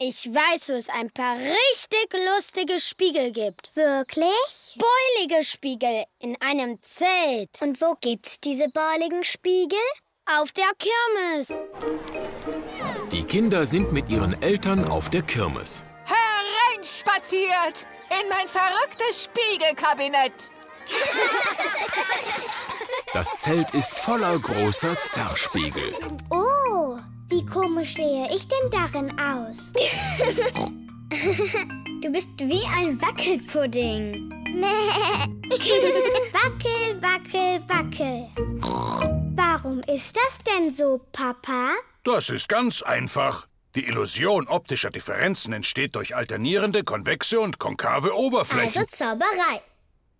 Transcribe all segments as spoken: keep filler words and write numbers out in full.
Ich weiß, wo es ein paar richtig lustige Spiegel gibt. Wirklich? Beulige Spiegel in einem Zelt. Und wo gibt's diese beuligen Spiegel? Auf der Kirmes. Die Kinder sind mit ihren Eltern auf der Kirmes. Hereinspaziert in mein verrücktes Spiegelkabinett. Das Zelt ist voller großer Zerspiegel. Oh, wie komisch sehe ich denn darin aus? Du bist wie ein Wackelpudding. Wackel, wackel, wackel. Warum ist das denn so, Papa? Das ist ganz einfach. Die Illusion optischer Differenzen entsteht durch alternierende, konvexe und konkave Oberflächen. Also Zauberei.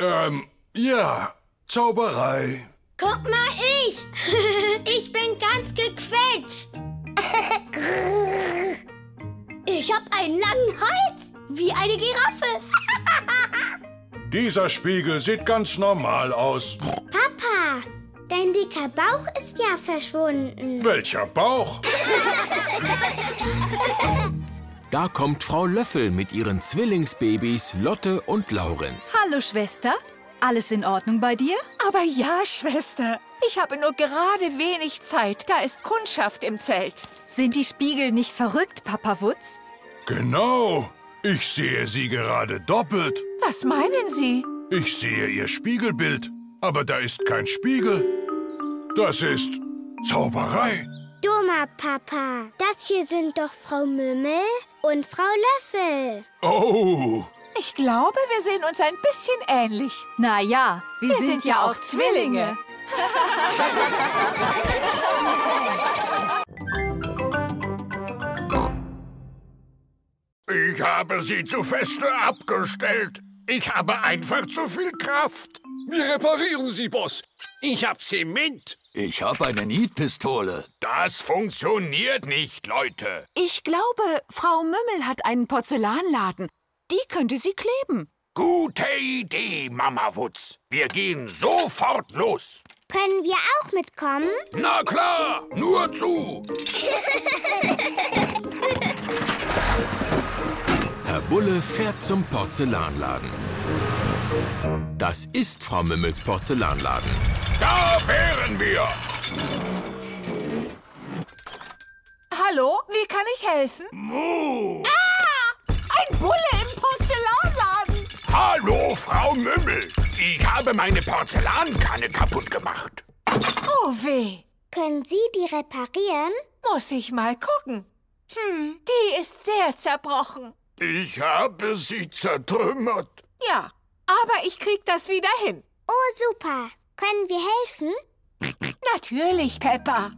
Ähm, ja, Zauberei. Guck mal, ich. Ich bin ganz gequetscht. Ich hab einen langen Hals, wie eine Giraffe. Dieser Spiegel sieht ganz normal aus. Papa, dein dicker Bauch ist ja verschwunden. Welcher Bauch? Da kommt Frau Löffel mit ihren Zwillingsbabys Lotte und Laurenz. Hallo, Schwester. Alles in Ordnung bei dir? Aber ja, Schwester. Ich habe nur gerade wenig Zeit. Da ist Kundschaft im Zelt. Sind die Spiegel nicht verrückt, Papa Wutz? Genau. Ich sehe sie gerade doppelt. Was meinen Sie? Ich sehe ihr Spiegelbild. Aber da ist kein Spiegel. Das ist Zauberei. Dummer Papa, das hier sind doch Frau Mümmel und Frau Löffel. Oh! Ich glaube, wir sehen uns ein bisschen ähnlich. Na ja, wir, wir sind, sind ja auch Zwillinge. Ich habe sie zu feste abgestellt. Ich habe einfach zu viel Kraft. Wir reparieren sie, Boss. Ich habe Zement. Ich habe eine Nietpistole. Das funktioniert nicht, Leute. Ich glaube, Frau Mümmel hat einen Porzellanladen. Die könnte sie kleben. Gute Idee, Mama Wutz. Wir gehen sofort los. Können wir auch mitkommen? Na klar, nur zu. Herr Bulle fährt zum Porzellanladen. Das ist Frau Mümmels Porzellanladen. Da wären wir! Hallo, wie kann ich helfen? Muh! Ah! Ein Bulle im Porzellanladen! Hallo, Frau Mümmel! Ich habe meine Porzellankanne kaputt gemacht. Oh weh! Können Sie die reparieren? Muss ich mal gucken. Hm, die ist sehr zerbrochen. Ich habe sie zertrümmert. Ja, aber ich krieg das wieder hin. Oh, super. Können wir helfen? Natürlich, Peppa.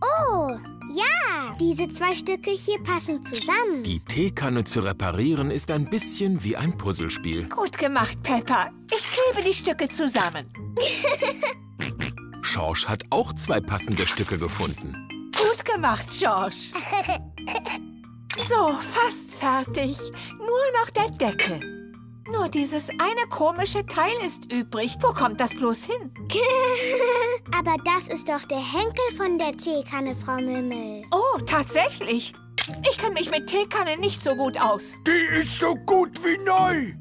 Oh, ja. Diese zwei Stücke hier passen zusammen. Die Teekanne zu reparieren ist ein bisschen wie ein Puzzlespiel. Gut gemacht, Peppa. Ich klebe die Stücke zusammen. Schorsch hat auch zwei passende Stücke gefunden. Gut gemacht, Schorsch. So, fast fertig. Nur noch der Deckel. Nur dieses eine komische Teil ist übrig. Wo kommt das bloß hin? Aber das ist doch der Henkel von der Teekanne, Frau Mümmel. Oh, tatsächlich. Ich kenne mich mit Teekanne nicht so gut aus. Die ist so gut wie neu.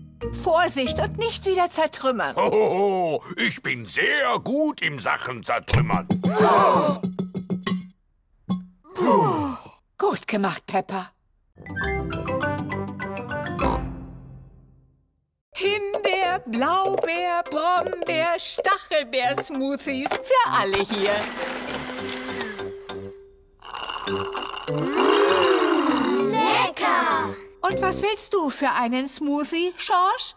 Vorsicht und nicht wieder zertrümmern. Hohoho, ich bin sehr gut im Sachen zertrümmern. Oh. Puh. Gut gemacht, Peppa. Himbeer, Blaubeer, Brombeer, Stachelbeer-Smoothies für alle hier. Mmh, lecker! Und was willst du für einen Smoothie, Schorsch?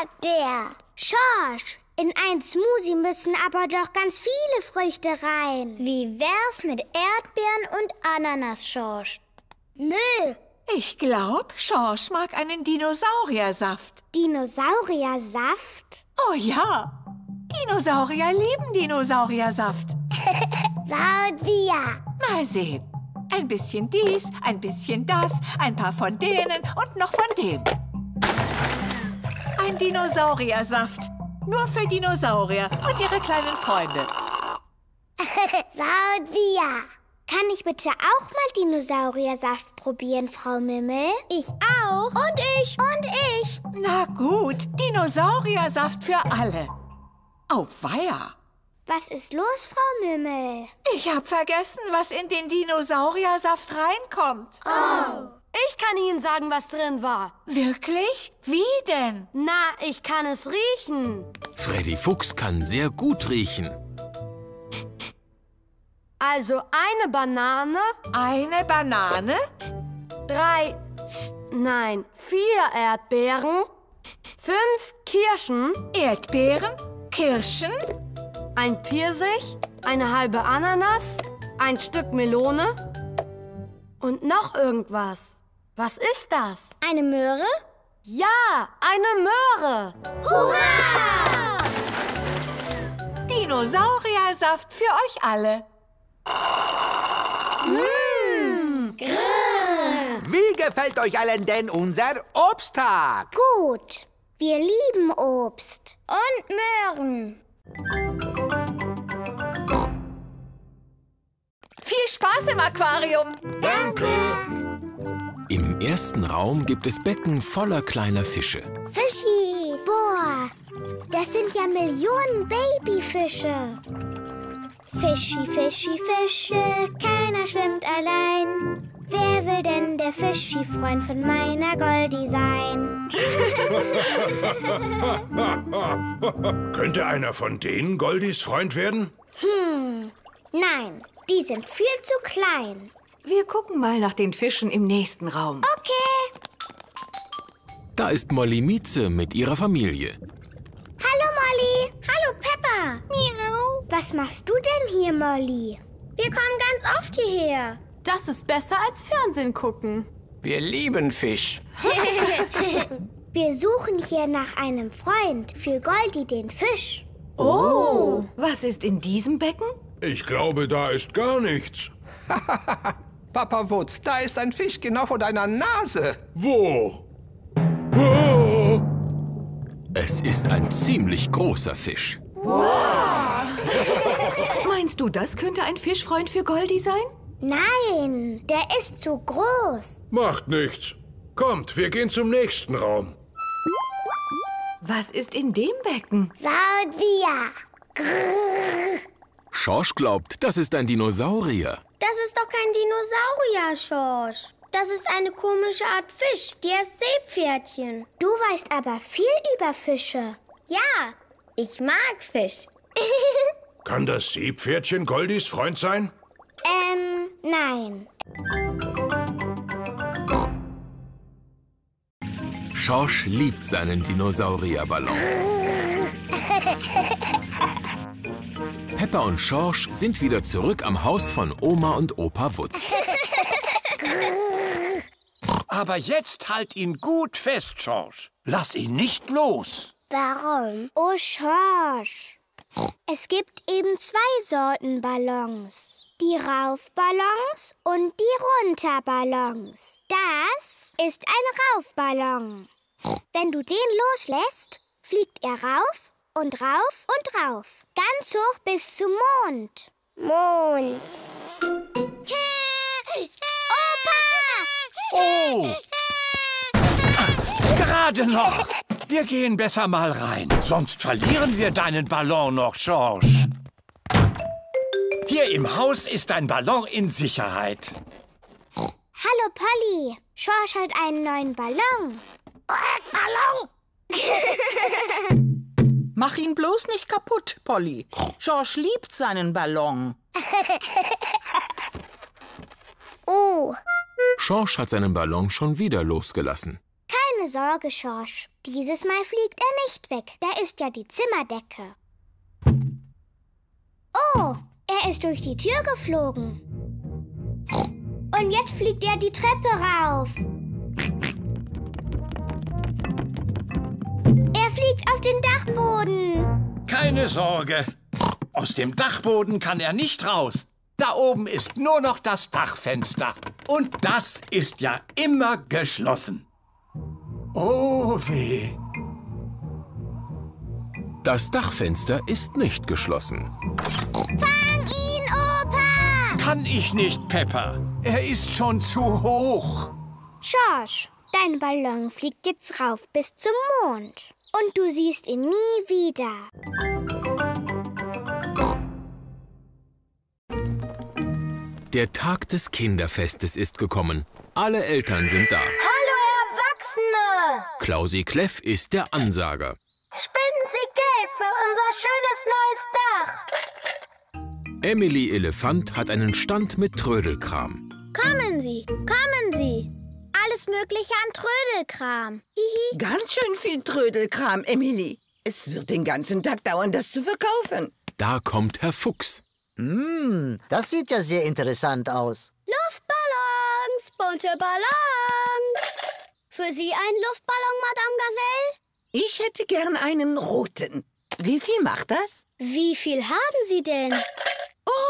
Erdbeer. Schorsch, in einen Smoothie müssen aber doch ganz viele Früchte rein. Wie wär's mit Erdbeeren und Ananas, Schorsch? Nö. Ich glaube, Schorsch mag einen Dinosauriersaft. Dinosauriersaft? Oh ja, Dinosaurier lieben Dinosauriersaft. Saurier. Mal sehen. Ein bisschen dies, ein bisschen das, ein paar von denen und noch von dem. Ein Dinosauriersaft. Nur für Dinosaurier und ihre kleinen Freunde. Saurier. Kann ich bitte auch mal Dinosauriersaft probieren, Frau Mimmel? Ich auch. Und ich. Und ich. Na gut, Dinosauriersaft für alle. Auf Weiher. Was ist los, Frau Mimmel? Ich hab vergessen, was in den Dinosauriersaft reinkommt. Oh. Ich kann Ihnen sagen, was drin war. Wirklich? Wie denn? Na, ich kann es riechen. Freddy Fuchs kann sehr gut riechen. Also eine Banane. Eine Banane? Drei, nein, vier Erdbeeren. Fünf Kirschen. Erdbeeren? Kirschen? Ein Pfirsich, eine halbe Ananas, ein Stück Melone und noch irgendwas. Was ist das? Eine Möhre? Ja, eine Möhre! Hurra! Dinosauriersaft für euch alle. Mmh. Wie gefällt euch allen denn unser Obsttag? Gut, wir lieben Obst und Möhren. Viel Spaß im Aquarium! Danke! Im ersten Raum gibt es Becken voller kleiner Fische. Fischi! Boah, das sind ja Millionen Babyfische. Fischi, Fischi, Fische, keiner schwimmt allein. Wer will denn der Fischi-Freund von meiner Goldi sein? Könnte einer von denen Goldis Freund werden? Hm, nein. Die sind viel zu klein. Wir gucken mal nach den Fischen im nächsten Raum. Okay. Da ist Molly Mieze mit ihrer Familie. Hallo, Molly. Hallo, Peppa. Miau. Was machst du denn hier, Molly? Wir kommen ganz oft hierher. Das ist besser als Fernsehen gucken. Wir lieben Fisch. Wir suchen hier nach einem Freund für Goldi den Fisch. Oh. Was ist in diesem Becken? Ich glaube, da ist gar nichts. Papa Wutz, da ist ein Fisch genau vor deiner Nase. Wo? Oh! Es ist ein ziemlich großer Fisch. Wow! Meinst du, das könnte ein Fischfreund für Goldi sein? Nein, der ist zu groß. Macht nichts. Kommt, wir gehen zum nächsten Raum. Was ist in dem Becken? Saurier. Grrr. Schorsch glaubt, das ist ein Dinosaurier. Das ist doch kein Dinosaurier, Schorsch. Das ist eine komische Art Fisch, die heißt Seepferdchen. Du weißt aber viel über Fische. Ja, ich mag Fisch. Kann das Seepferdchen Goldis Freund sein? Ähm, nein. Schorsch liebt seinen Dinosaurierballon. Peppa und Schorsch sind wieder zurück am Haus von Oma und Opa Wutz. Aber jetzt halt ihn gut fest, Schorsch. Lass ihn nicht los. Warum? Oh, Schorsch. Es gibt eben zwei Sorten Ballons. Die Raufballons und die Runterballons. Das ist ein Raufballon. Wenn du den loslässt, fliegt er rauf. Und rauf und rauf. Ganz hoch bis zum Mond. Mond. Opa! Oh! Ah, gerade noch. Wir gehen besser mal rein. Sonst verlieren wir deinen Ballon noch, Schorsch. Hier im Haus ist dein Ballon in Sicherheit. Hallo, Polly. Schorsch hat einen neuen Ballon. Ballon! Mach ihn bloß nicht kaputt, Polly. Schorsch liebt seinen Ballon. Oh. Schorsch hat seinen Ballon schon wieder losgelassen. Keine Sorge, Schorsch. Dieses Mal fliegt er nicht weg. Da ist ja die Zimmerdecke. Oh, er ist durch die Tür geflogen. Und jetzt fliegt er die Treppe rauf. Fliegt auf den Dachboden. Keine Sorge. Aus dem Dachboden kann er nicht raus. Da oben ist nur noch das Dachfenster. Und das ist ja immer geschlossen. Oh weh. Das Dachfenster ist nicht geschlossen. Fang ihn, Opa! kann ich nicht, Peppa. Er ist schon zu hoch. George, dein Ballon fliegt jetzt rauf bis zum Mond. Und du siehst ihn nie wieder. Der Tag des Kinderfestes ist gekommen. Alle Eltern sind da. Hallo Erwachsene! Klausi Kleff ist der Ansager. Spenden Sie Geld für unser schönes neues Dach. Emily Elefant hat einen Stand mit Trödelkram. Kommen Sie, kommen Sie. Alles Mögliche an Trödelkram. Hihi. Ganz schön viel Trödelkram, Emily. Es wird den ganzen Tag dauern, das zu verkaufen. Da kommt Herr Fuchs. Mmh, das sieht ja sehr interessant aus. Luftballons, bunte Ballons. Für Sie einen Luftballon, Madame Gazelle? Ich hätte gern einen roten. Wie viel macht das? Wie viel haben Sie denn?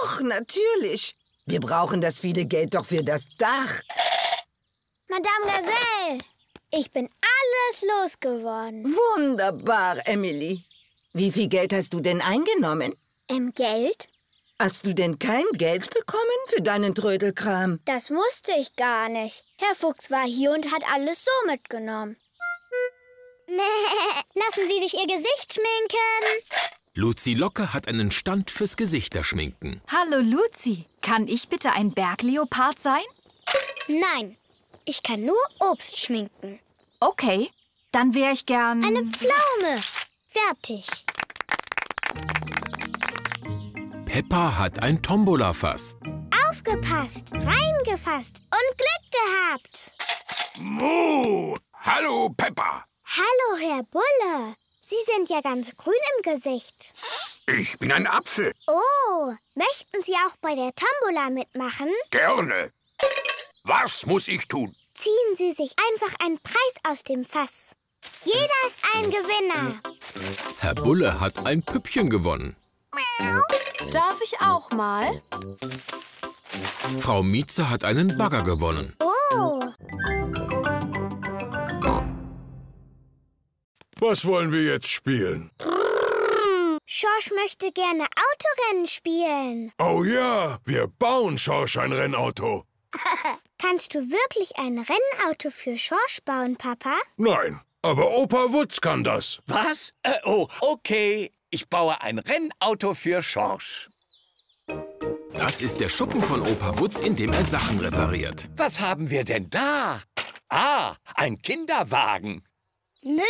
Och, natürlich. Wir brauchen das viele Geld doch für das Dach. Madame Gazelle, ich bin alles losgeworden. Wunderbar, Emily. Wie viel Geld hast du denn eingenommen? Ähm, Geld? Hast du denn kein Geld bekommen für deinen Trödelkram? Das musste ich gar nicht. Herr Fuchs war hier und hat alles so mitgenommen. Lassen Sie sich Ihr Gesicht schminken. Luzi Locke hat einen Stand fürs Gesichterschminken. Hallo, Luzi. Kann ich bitte ein Bergleopard sein? Nein, ich kann nur Obst schminken. Okay, dann wäre ich gern... eine Pflaume. Fertig. Peppa hat ein Tombola-Fass. Aufgepasst, reingefasst und Glück gehabt. Mu! Hallo, Peppa. Hallo, Herr Bulle. Sie sind ja ganz grün im Gesicht. Ich bin ein Apfel. Oh, möchten Sie auch bei der Tombola mitmachen? Gerne. Was muss ich tun? Ziehen Sie sich einfach einen Preis aus dem Fass. Jeder ist ein Gewinner. Herr Bulle hat ein Püppchen gewonnen. Darf ich auch mal? Frau Mieze hat einen Bagger gewonnen. Oh! Was wollen wir jetzt spielen? Schorsch möchte gerne Autorennen spielen. Oh ja, wir bauen Schorsch ein Rennauto. Kannst du wirklich ein Rennauto für Schorsch bauen, Papa? Nein, aber Opa Wutz kann das. Was? Äh, oh, okay. Ich baue ein Rennauto für Schorsch. Das ist der Schuppen von Opa Wutz, in dem er Sachen repariert. Was haben wir denn da? Ah, ein Kinderwagen. Nö,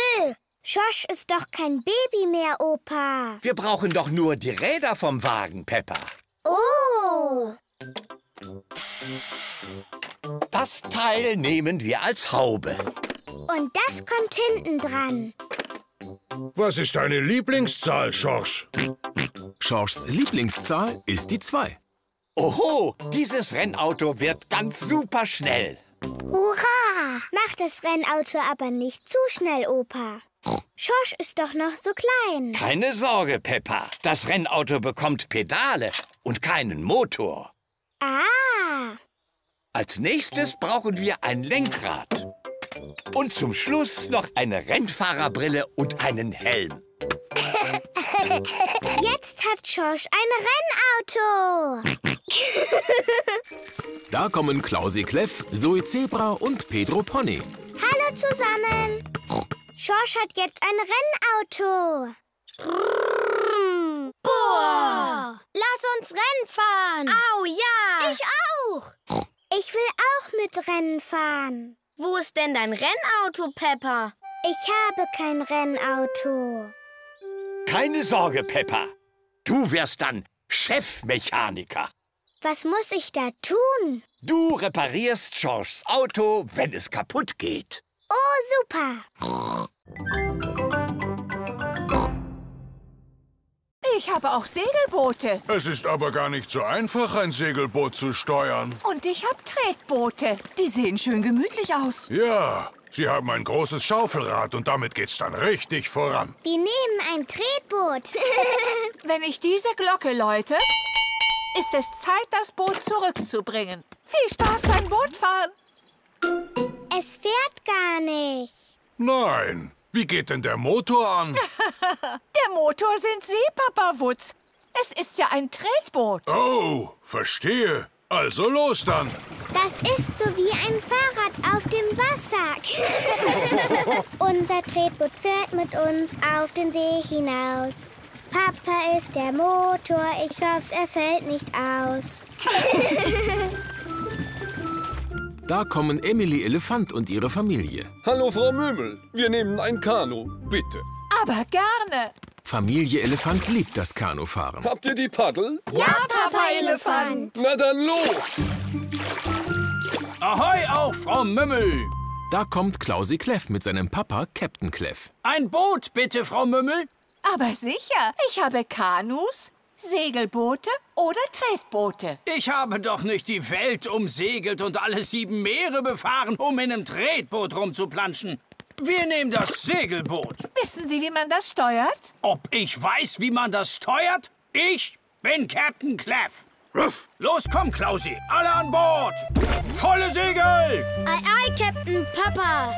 Schorsch ist doch kein Baby mehr, Opa. Wir brauchen doch nur die Räder vom Wagen, Peppa. Oh. Das Teil nehmen wir als Haube. Und das kommt hinten dran. Was ist deine Lieblingszahl, Schorsch? Schorschs Lieblingszahl ist die zwei. Oho, dieses Rennauto wird ganz super schnell. Hurra! Mach das Rennauto aber nicht zu schnell, Opa. Schorsch ist doch noch so klein. Keine Sorge, Peppa. Das Rennauto bekommt Pedale und keinen Motor. Ah! Als nächstes brauchen wir ein Lenkrad. Und zum Schluss noch eine Rennfahrerbrille und einen Helm. Jetzt hat Schorsch ein Rennauto. Da kommen Klausi Kleff, Zoe Zebra und Pedro Pony. Hallo zusammen. Schorsch hat jetzt ein Rennauto. Boah! Lass uns Rennen fahren. Au, ja. Ich auch. Ich will auch mit Rennen fahren. Wo ist denn dein Rennauto, Peppa? Ich habe kein Rennauto. Keine Sorge, Peppa. Du wirst dann Chefmechaniker. Was muss ich da tun? Du reparierst Schorschs Auto, wenn es kaputt geht. Oh, super. Ich habe auch Segelboote. Es ist aber gar nicht so einfach, ein Segelboot zu steuern. Und ich habe Tretboote. Die sehen schön gemütlich aus. Ja, sie haben ein großes Schaufelrad und damit geht's dann richtig voran. Wir nehmen ein Tretboot. Wenn ich diese Glocke läute, ist es Zeit, das Boot zurückzubringen. Viel Spaß beim Bootfahren. Es fährt gar nicht. Nein. Wie geht denn der Motor an? Der Motor sind Sie, Papa Wutz. Es ist ja ein Tretboot. Oh, verstehe. Also los dann. Das ist so wie ein Fahrrad auf dem Wasser. Unser Tretboot fährt mit uns auf den See hinaus. Papa ist der Motor, ich hoffe, er fällt nicht aus. Da kommen Emily Elefant und ihre Familie. Hallo, Frau Mömel. Wir nehmen ein Kanu, bitte. Aber gerne. Familie Elefant liebt das Kanufahren. Habt ihr die Paddel? Ja, Papa Elefant. Na dann los. Ahoi auch, Frau Mömel. Da kommt Klausi Kleff mit seinem Papa, Captain Kleff. Ein Boot, bitte, Frau Mömel. Aber sicher, ich habe Kanus, Segelboote oder Tretboote. Ich habe doch nicht die Welt umsegelt und alle sieben Meere befahren, um in einem Tretboot rumzuplanschen. Wir nehmen das Segelboot. Wissen Sie, wie man das steuert? Ob ich weiß, wie man das steuert? Ich bin Captain Kleff. Ruff. Los, komm, Klausi, alle an Bord. Volle Segel. Ei, ei, Captain Papa.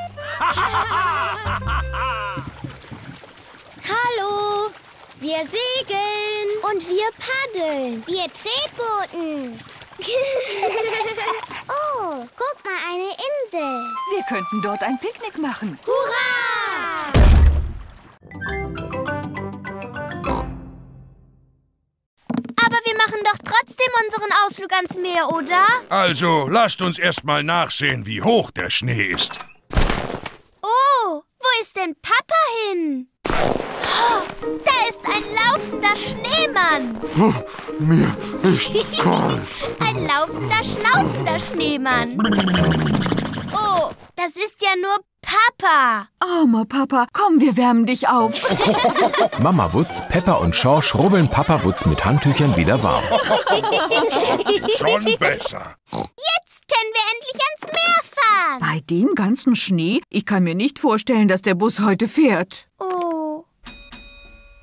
Hallo. Wir segeln und wir paddeln. Wir Tretbooten. Oh, guck mal, eine Insel. Wir könnten dort ein Picknick machen. Hurra! Aber wir machen doch trotzdem unseren Ausflug ans Meer, oder? Also, lasst uns erst mal nachsehen, wie hoch der Schnee ist. Oh, wo ist denn Papa hin? Oh, da ist ein laufender Schneemann. Oh, mir ist kalt. Ein laufender, schnaufender Schneemann. Oh, das ist ja nur Papa. Armer Papa, komm, wir wärmen dich auf. Mama Wutz, Pepper und Schorsch rubbeln Papa Wutz mit Handtüchern wieder warm. Schon besser. Jetzt können wir endlich ans Meer fahren. Bei dem ganzen Schnee? Ich kann mir nicht vorstellen, dass der Bus heute fährt. Oh.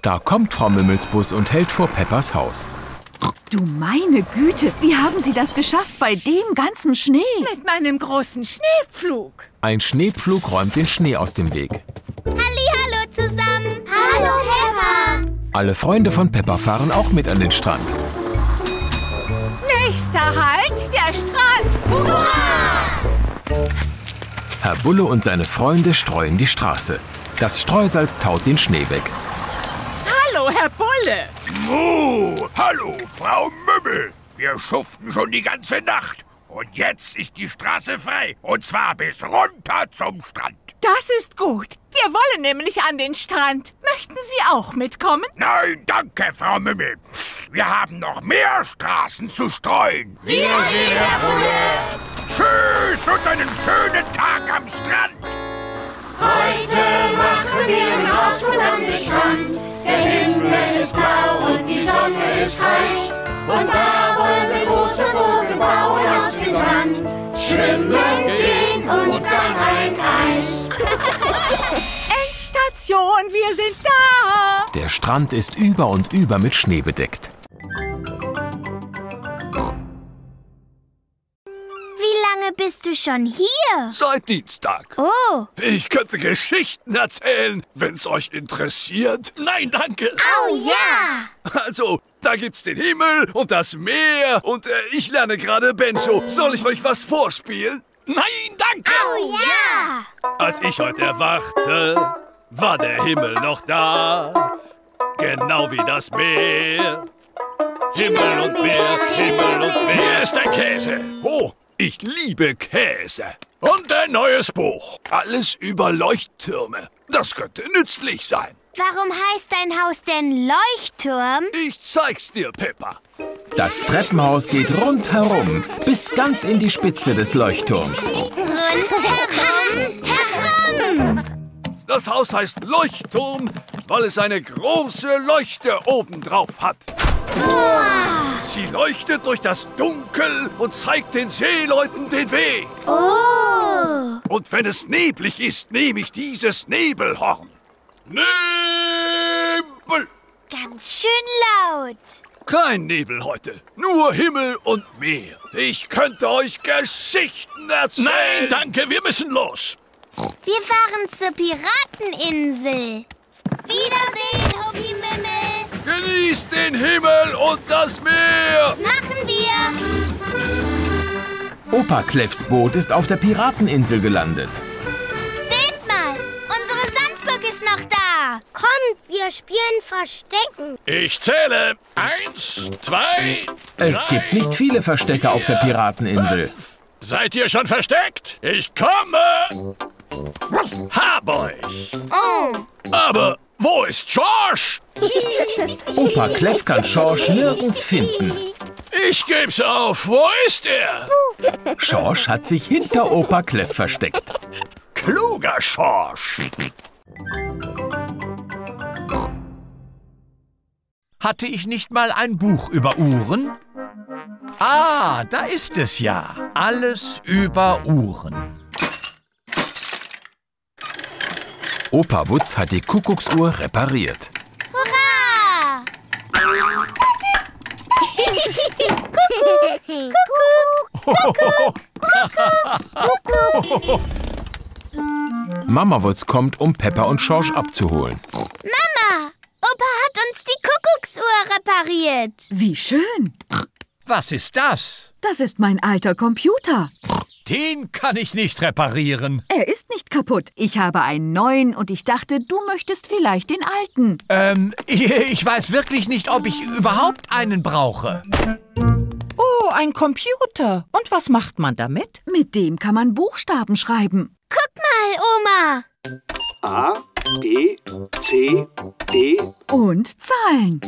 Da kommt Frau Mömels Bus und hält vor Peppers Haus. Du meine Güte, wie haben Sie das geschafft bei dem ganzen Schnee? Mit meinem großen Schneepflug. Ein Schneepflug räumt den Schnee aus dem Weg. Hallihallo zusammen. Hallo, Peppa. Alle Freunde von Peppa fahren auch mit an den Strand. Nächster Halt, der Strand. Hurra! Herr Bulle und seine Freunde streuen die Straße. Das Streusalz taut den Schnee weg. Hallo, Herr Bulle. Muh, hallo, Frau Mömel. Wir schuften schon die ganze Nacht. Und jetzt ist die Straße frei. Und zwar bis runter zum Strand. Das ist gut. Wir wollen nämlich an den Strand. Möchten Sie auch mitkommen? Nein, danke, Frau Mömel. Wir haben noch mehr Straßen zu streuen. Wiedersehen, Herr Bulle. Tschüss und einen schönen Tag am Strand. Heute machen wir einen Ausflug an den Strand. Der Himmel ist blau und die Sonne ist heiß. Und da wollen wir große Bogen bauen aus dem Sand. Schwimmen gehen und dann ein Eis. Endstation, wir sind da! Der Strand ist über und über mit Schnee bedeckt. Bist du schon hier? Seit Dienstag. Oh. Ich könnte Geschichten erzählen, wenn's euch interessiert. Nein, danke. Oh ja. Also, da gibt's den Himmel und das Meer und äh, ich lerne gerade Benjo. Soll ich euch was vorspielen? Nein, danke. Oh ja. Als ich heute erwachte, war der Himmel noch da. Genau wie das Meer. Himmel und Meer, Himmel und Meer. Hier ist der Käse. Oh. Ich liebe Käse. Und ein neues Buch. Alles über Leuchttürme. Das könnte nützlich sein. Warum heißt dein Haus denn Leuchtturm? Ich zeig's dir, Peppa. Das Treppenhaus geht rundherum, bis ganz in die Spitze des Leuchtturms. Rundherum, herum. Das Haus heißt Leuchtturm, weil es eine große Leuchte obendrauf hat. Wow. Sie leuchtet durch das Dunkel und zeigt den Seeleuten den Weg. Oh. Und wenn es neblig ist, nehme ich dieses Nebelhorn. Nebel! Ganz schön laut. Kein Nebel heute, nur Himmel und Meer. Ich könnte euch Geschichten erzählen. Nein, danke, wir müssen los. Wir fahren zur Pirateninsel. Wiedersehen, Hobby Mimmel. Genießt den Himmel und das Meer! Machen wir! Opa Cleffs Boot ist auf der Pirateninsel gelandet. Seht mal, unsere Sandburg ist noch da. Kommt, wir spielen Verstecken. Ich zähle. Eins, zwei, drei, es gibt nicht viele Verstecke vier, auf der Pirateninsel. Fünf. Seid ihr schon versteckt? Ich komme! Hab euch! Oh! Aber wo ist Schorsch? Opa Cleff kann Schorsch nirgends finden. Ich geb's auf. Wo ist er? Schorsch hat sich hinter Opa Cleff versteckt. Kluger Schorsch! Hatte ich nicht mal ein Buch über Uhren? Ah, da ist es ja. Alles über Uhren. Opa Wutz hat die Kuckucksuhr repariert. Hurra! Kuckuck, Kuckuck, Kuckuck, Kuckuck. Mama Wutz kommt, um Pepper und Schorsch abzuholen. Mama, Opa hat uns die Kuckucksuhr repariert. Wie schön. Was ist das? Das ist mein alter Computer. Den kann ich nicht reparieren. Er ist nicht kaputt. Ich habe einen neuen und ich dachte, du möchtest vielleicht den alten. Ähm, ich weiß wirklich nicht, ob ich überhaupt einen brauche. Oh, ein Computer. Und was macht man damit? Mit dem kann man Buchstaben schreiben. Guck mal, Oma. A, B, C, D. Und Zahlen.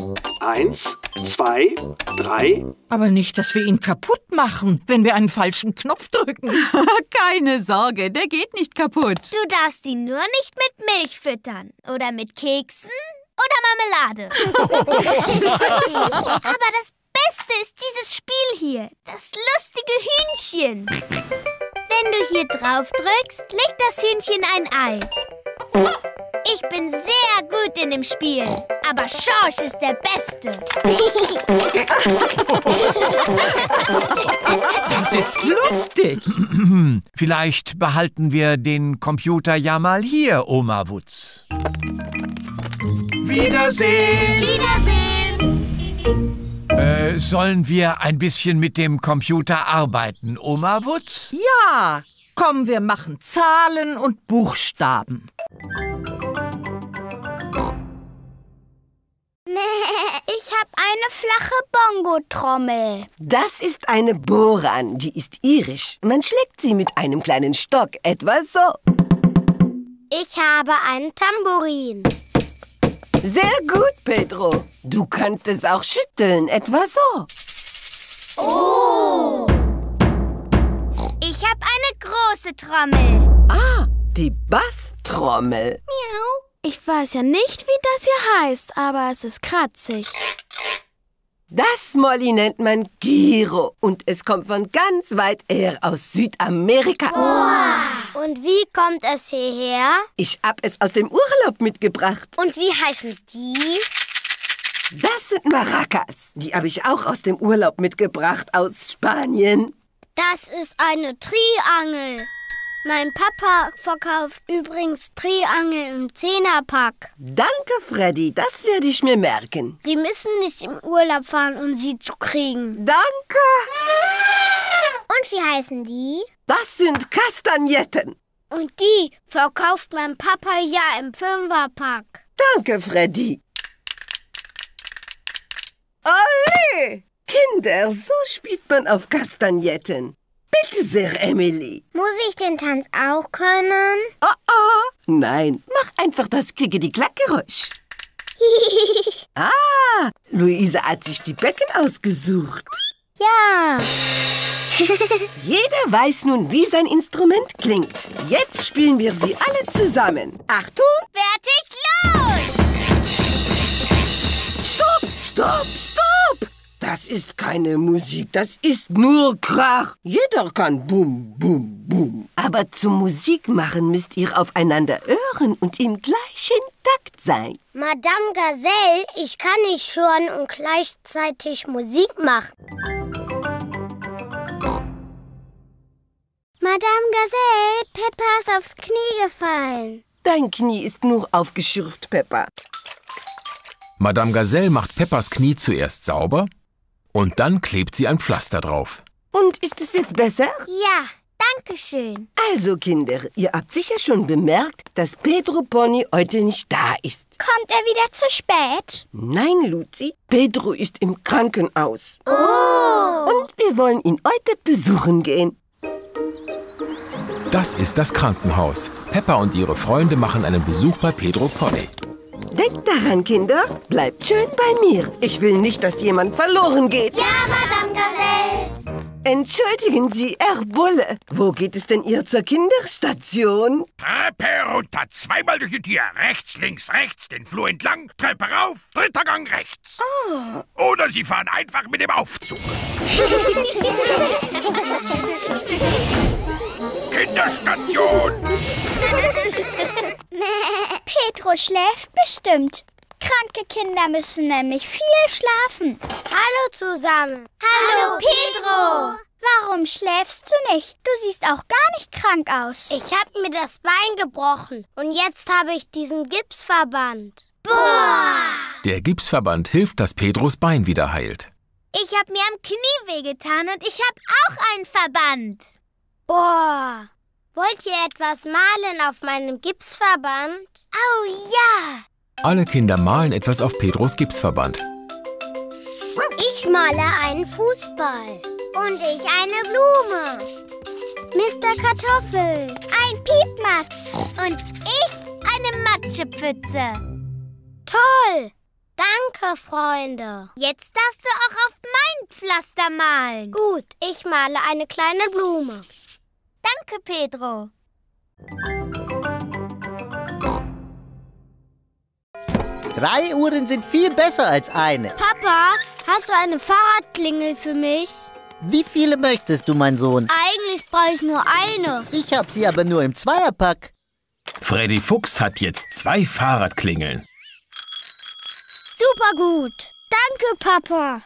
Eins, zwei, drei. Aber nicht, dass wir ihn kaputt machen, wenn wir einen falschen Knopf drücken. Keine Sorge, der geht nicht kaputt. Du darfst ihn nur nicht mit Milch füttern. Oder mit Keksen oder Marmelade. Aber das Beste ist dieses Spiel hier. Das lustige Hühnchen. Wenn du hier drauf drückst, legt das Hühnchen ein Ei. Ich bin sehr gut in dem Spiel, aber Schorsch ist der Beste. Das ist lustig. Vielleicht behalten wir den Computer ja mal hier, Oma Wutz. Wiedersehen! Wiedersehen! Äh, sollen wir ein bisschen mit dem Computer arbeiten, Oma Wutz? Ja! Komm, wir machen Zahlen und Buchstaben. Ich habe eine flache Bongo-Trommel. Das ist eine Boran, die ist irisch. Man schlägt sie mit einem kleinen Stock, etwa so. Ich habe einen Tambourin. Sehr gut, Pedro. Du kannst es auch schütteln, etwa so. Oh! Ich habe eine große Trommel. Ah, die Basstrommel. Miau. Ich weiß ja nicht, wie das hier heißt, aber es ist kratzig. Das Molly nennt man Giro und es kommt von ganz weit her aus Südamerika. Wow. Und wie kommt es hierher? Ich hab es aus dem Urlaub mitgebracht. Und wie heißen die? Das sind Maracas. Die habe ich auch aus dem Urlaub mitgebracht aus Spanien. Das ist eine Triangel. Mein Papa verkauft übrigens Triangel im Zehnerpack. Danke, Freddy. Das werde ich mir merken. Sie müssen nicht im Urlaub fahren, um sie zu kriegen. Danke. Und wie heißen die? Das sind Kastagnetten. Und die verkauft mein Papa ja im Fünferpack. Danke, Freddy. Olé! Kinder, so spielt man auf Kastagnetten. Bitte sehr, Emily. Muss ich den Tanz auch können? Oh, oh. Nein, mach einfach das Klickedi-Klack-Geräusch. Ah, Luisa hat sich die Becken ausgesucht. Ja. Jeder weiß nun, wie sein Instrument klingt. Jetzt spielen wir sie alle zusammen. Achtung. Fertig, los. Stopp, stopp, stopp. Das ist keine Musik, das ist nur Krach. Jeder kann Bum, Bum, Bum. Aber zum Musik machen müsst ihr aufeinander hören und im gleichen Takt sein. Madame Gazelle, ich kann nicht hören und gleichzeitig Musik machen. Madame Gazelle, Peppa ist aufs Knie gefallen. Dein Knie ist nur aufgeschürft, Peppa. Madame Gazelle macht Peppas Knie zuerst sauber. Und dann klebt sie ein Pflaster drauf. Und ist es jetzt besser? Ja, danke schön. Also Kinder, ihr habt sicher schon bemerkt, dass Pedro Pony heute nicht da ist. Kommt er wieder zu spät? Nein, Luzi, Pedro ist im Krankenhaus. Oh! Und wir wollen ihn heute besuchen gehen. Das ist das Krankenhaus. Peppa und ihre Freunde machen einen Besuch bei Pedro Pony. Denkt daran, Kinder, bleibt schön bei mir. Ich will nicht, dass jemand verloren geht. Ja, Madame Gazelle. Entschuldigen Sie, Herr Bulle. Wo geht es denn ihr zur Kinderstation? Treppe runter, zweimal durch die Tür. Rechts, links, rechts, den Flur entlang, Treppe rauf, dritter Gang rechts. Oh. Oder Sie fahren einfach mit dem Aufzug. Kinderstation! Pedro schläft bestimmt. Kranke Kinder müssen nämlich viel schlafen. Hallo zusammen. Hallo, Hallo Pedro. Warum schläfst du nicht? Du siehst auch gar nicht krank aus. Ich habe mir das Bein gebrochen und jetzt habe ich diesen Gipsverband. Boah! Der Gipsverband hilft, dass Pedros Bein wieder heilt. Ich habe mir am Knie wehgetan und ich habe auch einen Verband. Boah, wollt ihr etwas malen auf meinem Gipsverband? Oh ja! Alle Kinder malen etwas auf Pedros Gipsverband. Ich male einen Fußball. Und ich eine Blume. Mister Kartoffel. Ein Piepmatz. Und ich eine Matschepfütze. Toll! Danke, Freunde. Jetzt darfst du auch auf mein Pflaster malen. Gut, ich male eine kleine Blume. Danke, Pedro. Drei Uhren sind viel besser als eine. Papa, hast du eine Fahrradklingel für mich? Wie viele möchtest du, mein Sohn? Eigentlich brauche ich nur eine. Ich habe sie aber nur im Zweierpack. Freddy Fuchs hat jetzt zwei Fahrradklingeln. Super gut. Danke, Papa.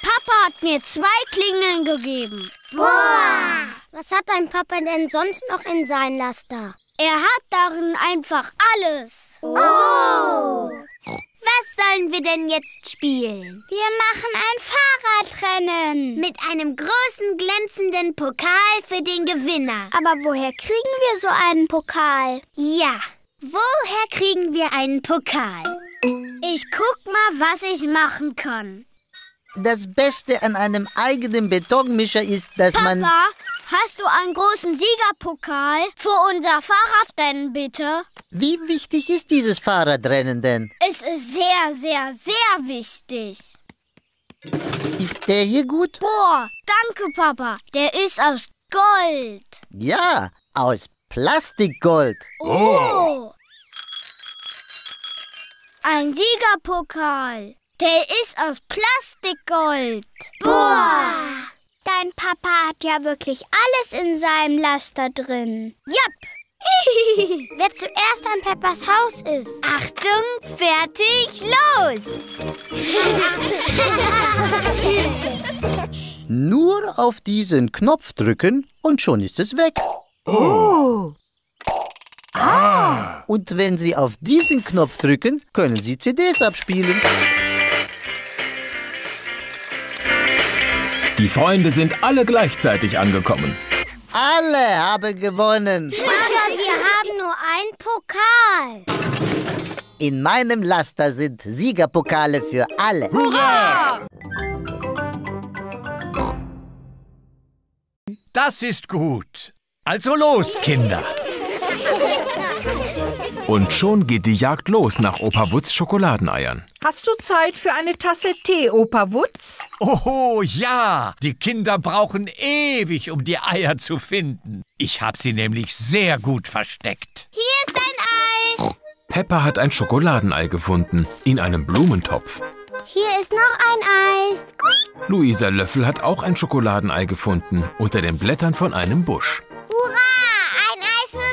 Papa hat mir zwei Klingeln gegeben. Boah! Was hat dein Papa denn sonst noch in sein Laster? Er hat darin einfach alles. Oh! Was sollen wir denn jetzt spielen? Wir machen ein Fahrradrennen. Mit einem großen, glänzenden Pokal für den Gewinner. Aber woher kriegen wir so einen Pokal? Ja, woher kriegen wir einen Pokal? Ich guck mal, was ich machen kann. Das Beste an einem eigenen Betonmischer ist, dass Papa, man... Papa, hast du einen großen Siegerpokal für unser Fahrradrennen, bitte? Wie wichtig ist dieses Fahrradrennen denn? Es ist sehr, sehr, sehr wichtig. Ist der hier gut? Boah, danke, Papa. Der ist aus Gold. Ja, aus Plastikgold. Oh! Ein Siegerpokal. Der ist aus Plastikgold. Boah! Dein Papa hat ja wirklich alles in seinem Laster drin. Jupp! Wer zuerst an Peppas Haus ist. Achtung, fertig, los! Nur auf diesen Knopf drücken und schon ist es weg. Oh! Ah! Und wenn Sie auf diesen Knopf drücken, können Sie C Ds abspielen. Die Freunde sind alle gleichzeitig angekommen. Alle haben gewonnen. Aber wir haben nur einen Pokal. In meinem Laster sind Siegerpokale für alle. Hurra! Das ist gut. Also los, Kinder. Und schon geht die Jagd los nach Opa Wutz' Schokoladeneiern. Hast du Zeit für eine Tasse Tee, Opa Wutz? Oh ja, die Kinder brauchen ewig, um die Eier zu finden. Ich habe sie nämlich sehr gut versteckt. Hier ist ein Ei. Peppa hat ein Schokoladenei gefunden, in einem Blumentopf. Hier ist noch ein Ei. Squeak. Luisa Löffel hat auch ein Schokoladenei gefunden, unter den Blättern von einem Busch. Hurra, ein Ei für mich.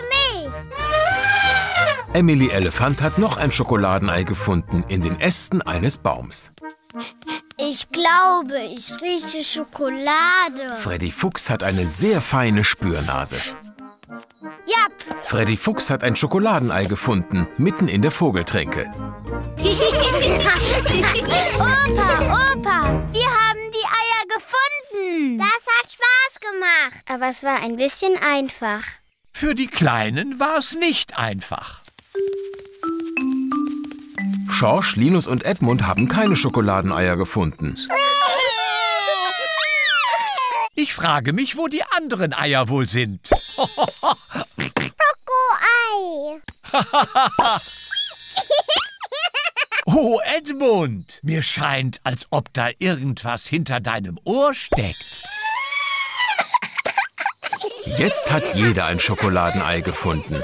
Emily Elefant hat noch ein Schokoladenei gefunden in den Ästen eines Baums. Ich glaube, ich rieche Schokolade. Freddy Fuchs hat eine sehr feine Spürnase. Yep. Freddy Fuchs hat ein Schokoladenei gefunden, mitten in der Vogeltränke. Opa, Opa, wir haben aber es war ein bisschen einfach. Für die Kleinen war es nicht einfach. Schorsch, Linus und Edmund haben keine Schokoladeneier gefunden. Ich frage mich, wo die anderen Eier wohl sind. Schoko-Ei. Oh, Edmund, mir scheint, als ob da irgendwas hinter deinem Ohr steckt. Jetzt hat jeder ein Schokoladenei gefunden.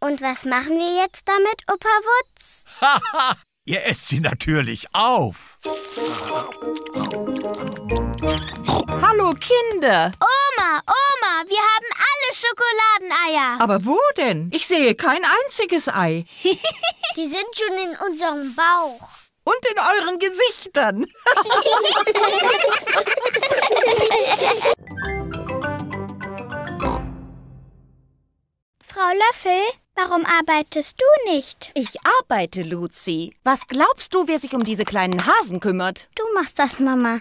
Und was machen wir jetzt damit, Opa Wutz? Haha, ihr esst sie natürlich auf. Hallo, Kinder. Oma, Oma, wir haben alle Schokoladeneier. Aber wo denn? Ich sehe kein einziges Ei. Die sind schon in unserem Bauch. Und in euren Gesichtern. Frau Löffel, warum arbeitest du nicht? Ich arbeite, Luzi. Was glaubst du, wer sich um diese kleinen Hasen kümmert? Du machst das, Mama.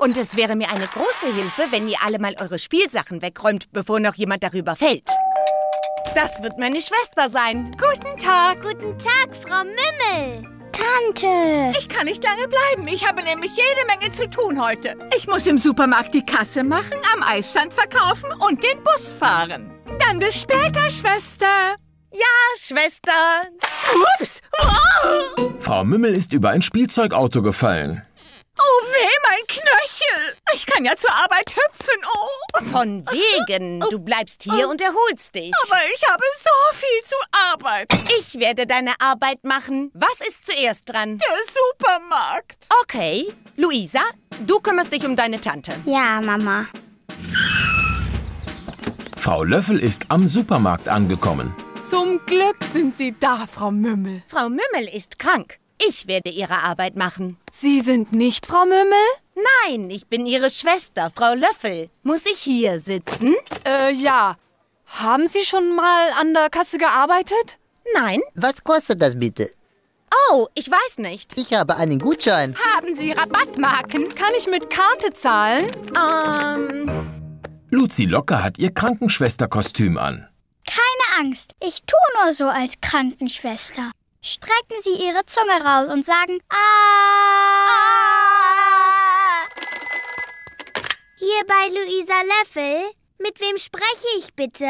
Und es wäre mir eine große Hilfe, wenn ihr alle mal eure Spielsachen wegräumt, bevor noch jemand darüber fällt. Das wird meine Schwester sein. Guten Tag. Guten Tag, Frau Mimmel. Tante. Ich kann nicht lange bleiben. Ich habe nämlich jede Menge zu tun heute. Ich muss im Supermarkt die Kasse machen, am Eisstand verkaufen und den Bus fahren. Dann bis später, Schwester. Ja, Schwester. Ups. Oh. Frau Mimmel ist über ein Spielzeugauto gefallen. Oh weh, mein Knöchel. Ich kann ja zur Arbeit hüpfen. Oh. Von wegen. Du bleibst hier und erholst dich. Aber ich habe so viel zu arbeiten. Ich werde deine Arbeit machen. Was ist zuerst dran? Der Supermarkt. Okay. Luisa, du kümmerst dich um deine Tante. Ja, Mama. Frau Löffel ist am Supermarkt angekommen. Zum Glück sind Sie da, Frau Mimmel. Frau Mimmel ist krank. Ich werde Ihre Arbeit machen. Sie sind nicht Frau Mimmel? Nein, ich bin Ihre Schwester, Frau Löffel. Muss ich hier sitzen? Äh, ja. Haben Sie schon mal an der Kasse gearbeitet? Nein. Was kostet das bitte? Oh, ich weiß nicht. Ich habe einen Gutschein. Haben Sie Rabattmarken? Kann ich mit Karte zahlen? Ähm... Luzi Locker hat ihr Krankenschwesterkostüm an. Keine Angst, ich tue nur so als Krankenschwester. Strecken Sie Ihre Zunge raus und sagen "Ah!" Hier bei Luisa Löffel, mit wem spreche ich bitte?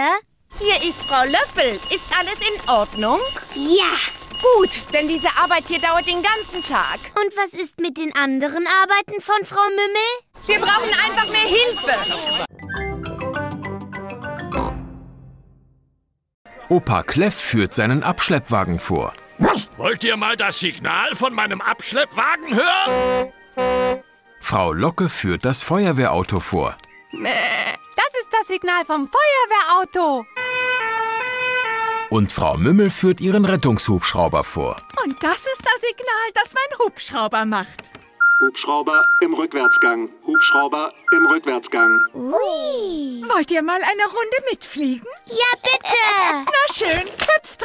Hier ist Frau Löffel. Ist alles in Ordnung? Ja. Gut, denn diese Arbeit hier dauert den ganzen Tag. Und was ist mit den anderen Arbeiten von Frau Mimmel? Wir brauchen einfach mehr Hilfe. Opa Kleff führt seinen Abschleppwagen vor. Wollt ihr mal das Signal von meinem Abschleppwagen hören? Frau Locke führt das Feuerwehrauto vor. Das ist das Signal vom Feuerwehrauto. Und Frau Mimmel führt ihren Rettungshubschrauber vor. Und das ist das Signal, das mein Hubschrauber macht. Hubschrauber im Rückwärtsgang. Hubschrauber im Rückwärtsgang. Ui. Wollt ihr mal eine Runde mitfliegen? Ja, bitte. Na schön, hüpft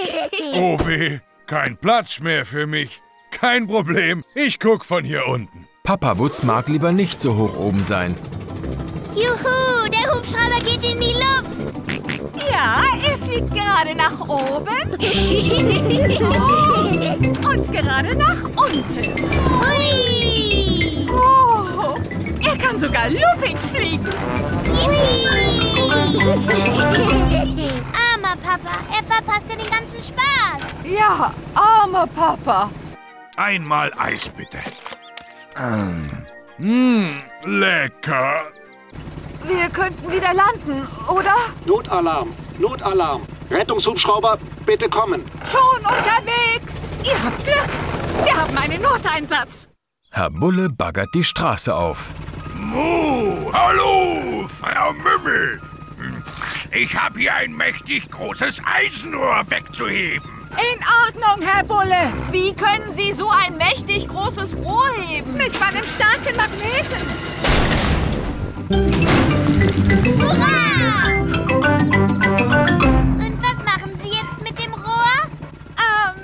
rein. Oh weh, kein Platz mehr für mich. Kein Problem, ich guck von hier unten. Papa Wutz mag lieber nicht so hoch oben sein. Juhu, der Hubschrauber geht in die Luft. Ja, er fliegt gerade nach oben oh, und gerade nach unten. Ui. Oh, er kann sogar Loopings fliegen. Ui. Armer Papa, er verpasst ja den ganzen Spaß. Ja, armer Papa. Einmal Eis bitte. Mmh, lecker. Wir könnten wieder landen, oder? Notalarm, Notalarm. Rettungshubschrauber, bitte kommen. Schon unterwegs. Ihr habt Glück. Wir haben einen Noteinsatz. Herr Bulle baggert die Straße auf. Mu, hallo, Frau Mimmel. Ich habe hier ein mächtig großes Eisenrohr wegzuheben. In Ordnung, Herr Bulle. Wie können Sie so ein mächtig großes Rohr heben? Mit meinem starken Magneten. Hurra! Und was machen Sie jetzt mit dem Rohr? Ähm,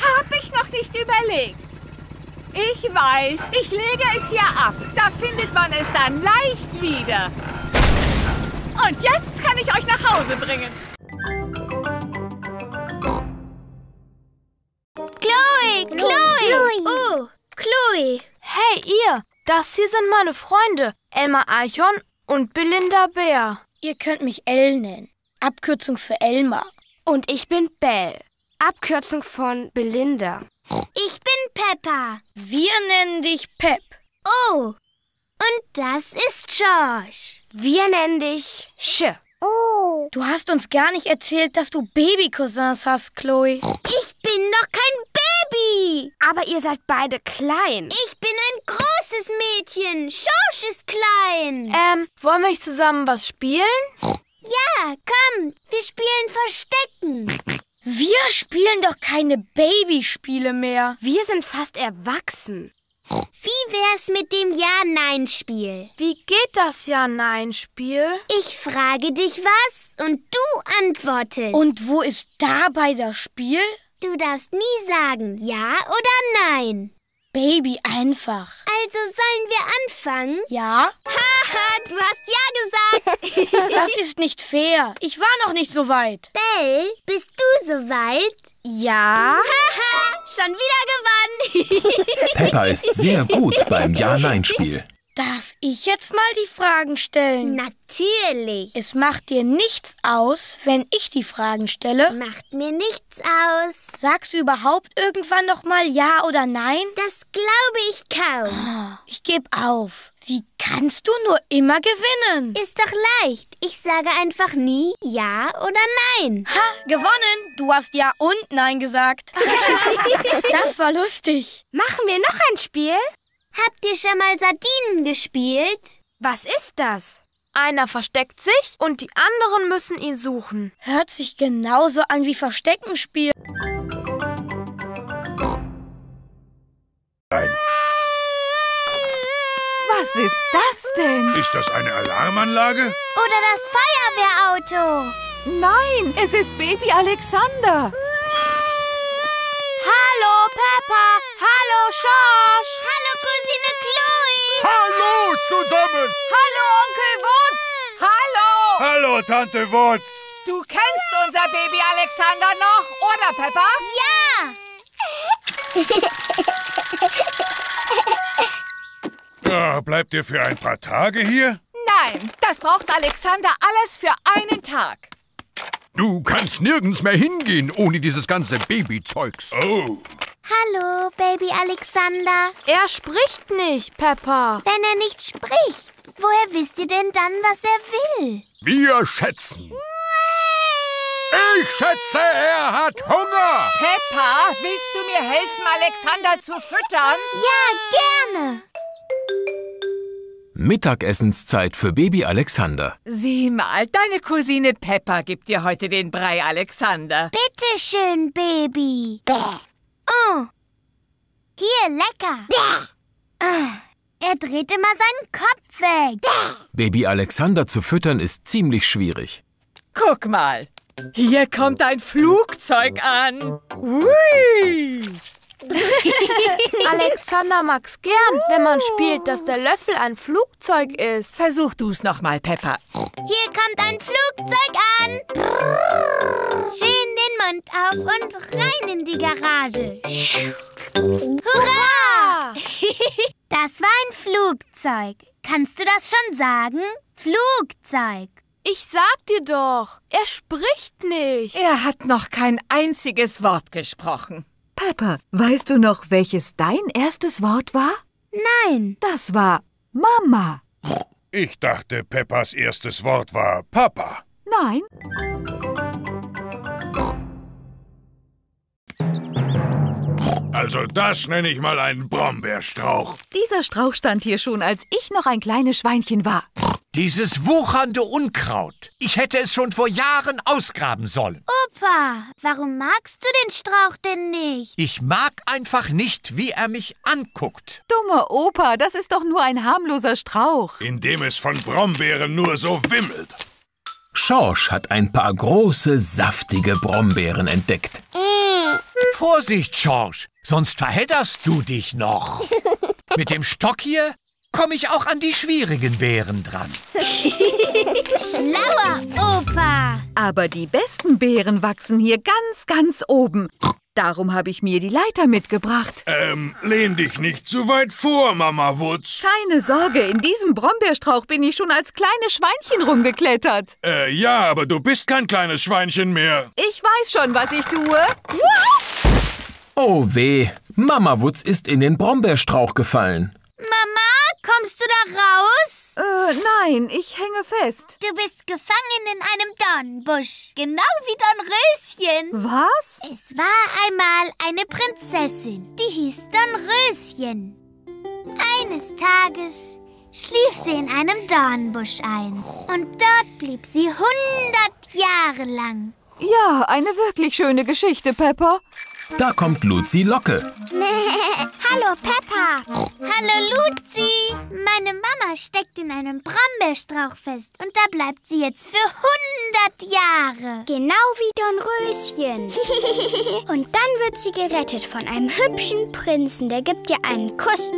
hab ich noch nicht überlegt. Ich weiß, ich lege es hier ab. Da findet man es dann leicht wieder. Und jetzt kann ich euch nach Hause bringen. Chloe, Chloe! Chloe. Oh, Chloe! Hey, ihr! Das hier sind meine Freunde, Elmar Archon und Belinda Bär. Ihr könnt mich Elle nennen. Abkürzung für Elmar. Und ich bin Belle. Abkürzung von Belinda. Ich bin Peppa. Wir nennen dich Pep. Oh, und das ist George. Wir nennen dich Sch. Oh. Du hast uns gar nicht erzählt, dass du Baby-Cousins hast, Chloe. Ich bin noch kein Baby. Aber ihr seid beide klein. Ich bin ein großes Mädchen. George ist klein. Ähm, wollen wir nicht zusammen was spielen? Ja, komm, wir spielen Verstecken. Wir spielen doch keine Babyspiele mehr. Wir sind fast erwachsen. Wie wär's mit dem Ja-Nein-Spiel? Wie geht das Ja-Nein-Spiel? Ich frage dich was und du antwortest. Und wo ist dabei das Spiel? Du darfst nie sagen Ja oder Nein. Baby einfach. Also sollen wir anfangen? Ja. Haha, du hast Ja gesagt. Das ist nicht fair. Ich war noch nicht so weit. Belle, bist du so weit? Ja. Haha, schon wieder gewonnen. Peppa ist sehr gut beim Ja-Nein-Spiel. Darf ich jetzt mal die Fragen stellen? Natürlich. Es macht dir nichts aus, wenn ich die Fragen stelle? Macht mir nichts aus. Sagst du überhaupt irgendwann noch mal Ja oder Nein? Das glaube ich kaum. Oh, ich gebe auf. Wie kannst du nur immer gewinnen? Ist doch leicht. Ich sage einfach nie Ja oder Nein. Ha, gewonnen. Du hast Ja und Nein gesagt. Das war lustig. Machen wir noch ein Spiel? Habt ihr schon mal Sardinen gespielt? Was ist das? Einer versteckt sich und die anderen müssen ihn suchen. Hört sich genauso an wie Versteckenspiel. Nein. Was ist das denn? Ist das eine Alarmanlage? Oder das Feuerwehrauto? Nein, es ist Baby Alexander. Hallo Peppa, hallo George. Hallo Cousine Chloe. Hallo zusammen. Hallo Onkel Wutz. Hallo. Hallo Tante Wutz. Du kennst unser Baby Alexander noch, oder Peppa? Ja. Oh, bleibt ihr für ein paar Tage hier? Nein, das braucht Alexander alles für einen Tag. Du kannst nirgends mehr hingehen ohne dieses ganze Babyzeugs. Oh. Hallo, Baby Alexander. Er spricht nicht, Peppa. Wenn er nicht spricht, woher wisst ihr denn dann, was er will? Wir schätzen. Ich schätze, er hat Hunger. Peppa, willst du mir helfen, Alexander zu füttern? Ja, gerne. Mittagessenszeit für Baby Alexander. Sieh mal, deine Cousine Peppa gibt dir heute den Brei, Alexander. Bitte schön, Baby. Bäh. Oh. Hier, lecker. Bäh. Ah, er dreht immer seinen Kopf weg. Bäh. Baby Alexander zu füttern ist ziemlich schwierig. Guck mal, hier kommt ein Flugzeug an. Ui. Alexander mag's gern, wenn man spielt, dass der Löffel ein Flugzeug ist. Versuch du's nochmal, Peppa. Hier kommt ein Flugzeug an. Schön den Mund auf und rein in die Garage. Hurra! Das war ein Flugzeug. Kannst du das schon sagen? Flugzeug. Ich sag dir doch, er spricht nicht. Er hat noch kein einziges Wort gesprochen. Peppa, weißt du noch, welches dein erstes Wort war? Nein. Das war Mama. Ich dachte, Peppas erstes Wort war Papa. Nein. Also das nenne ich mal einen Brombeerstrauch. Dieser Strauch stand hier schon, als ich noch ein kleines Schweinchen war. Dieses wuchernde Unkraut. Ich hätte es schon vor Jahren ausgraben sollen. Opa, warum magst du den Strauch denn nicht? Ich mag einfach nicht, wie er mich anguckt. Dummer Opa, das ist doch nur ein harmloser Strauch. Indem es von Brombeeren nur so wimmelt. Schorsch hat ein paar große, saftige Brombeeren entdeckt. Mm. Vorsicht, Schorsch, sonst verhedderst du dich noch. Mit dem Stock hier komme ich auch an die schwierigen Beeren dran. Schlauer Opa! Aber die besten Beeren wachsen hier ganz, ganz oben. Darum habe ich mir die Leiter mitgebracht. Ähm, lehn dich nicht zu weit vor, Mama Wutz. Keine Sorge, in diesem Brombeerstrauch bin ich schon als kleines Schweinchen rumgeklettert. Äh, ja, aber du bist kein kleines Schweinchen mehr. Ich weiß schon, was ich tue. Oh weh, Mama Wutz ist in den Brombeerstrauch gefallen. Mama, kommst du da raus? Äh, nein, ich hänge fest. Du bist gefangen in einem Dornbusch, genau wie Dornröschen. Was? Es war einmal eine Prinzessin, die hieß Dornröschen. Eines Tages schlief sie in einem Dornbusch ein und dort blieb sie hundert Jahre lang. Ja, eine wirklich schöne Geschichte, Peppa. Da kommt Luzi Locke. Hallo, Peppa. Hallo, Luzi. Meine Mama steckt in einem Brombeerstrauch fest. Und da bleibt sie jetzt für hundert Jahre. Genau wie Dornröschen. Und dann wird sie gerettet von einem hübschen Prinzen. Der gibt ihr einen Kuss.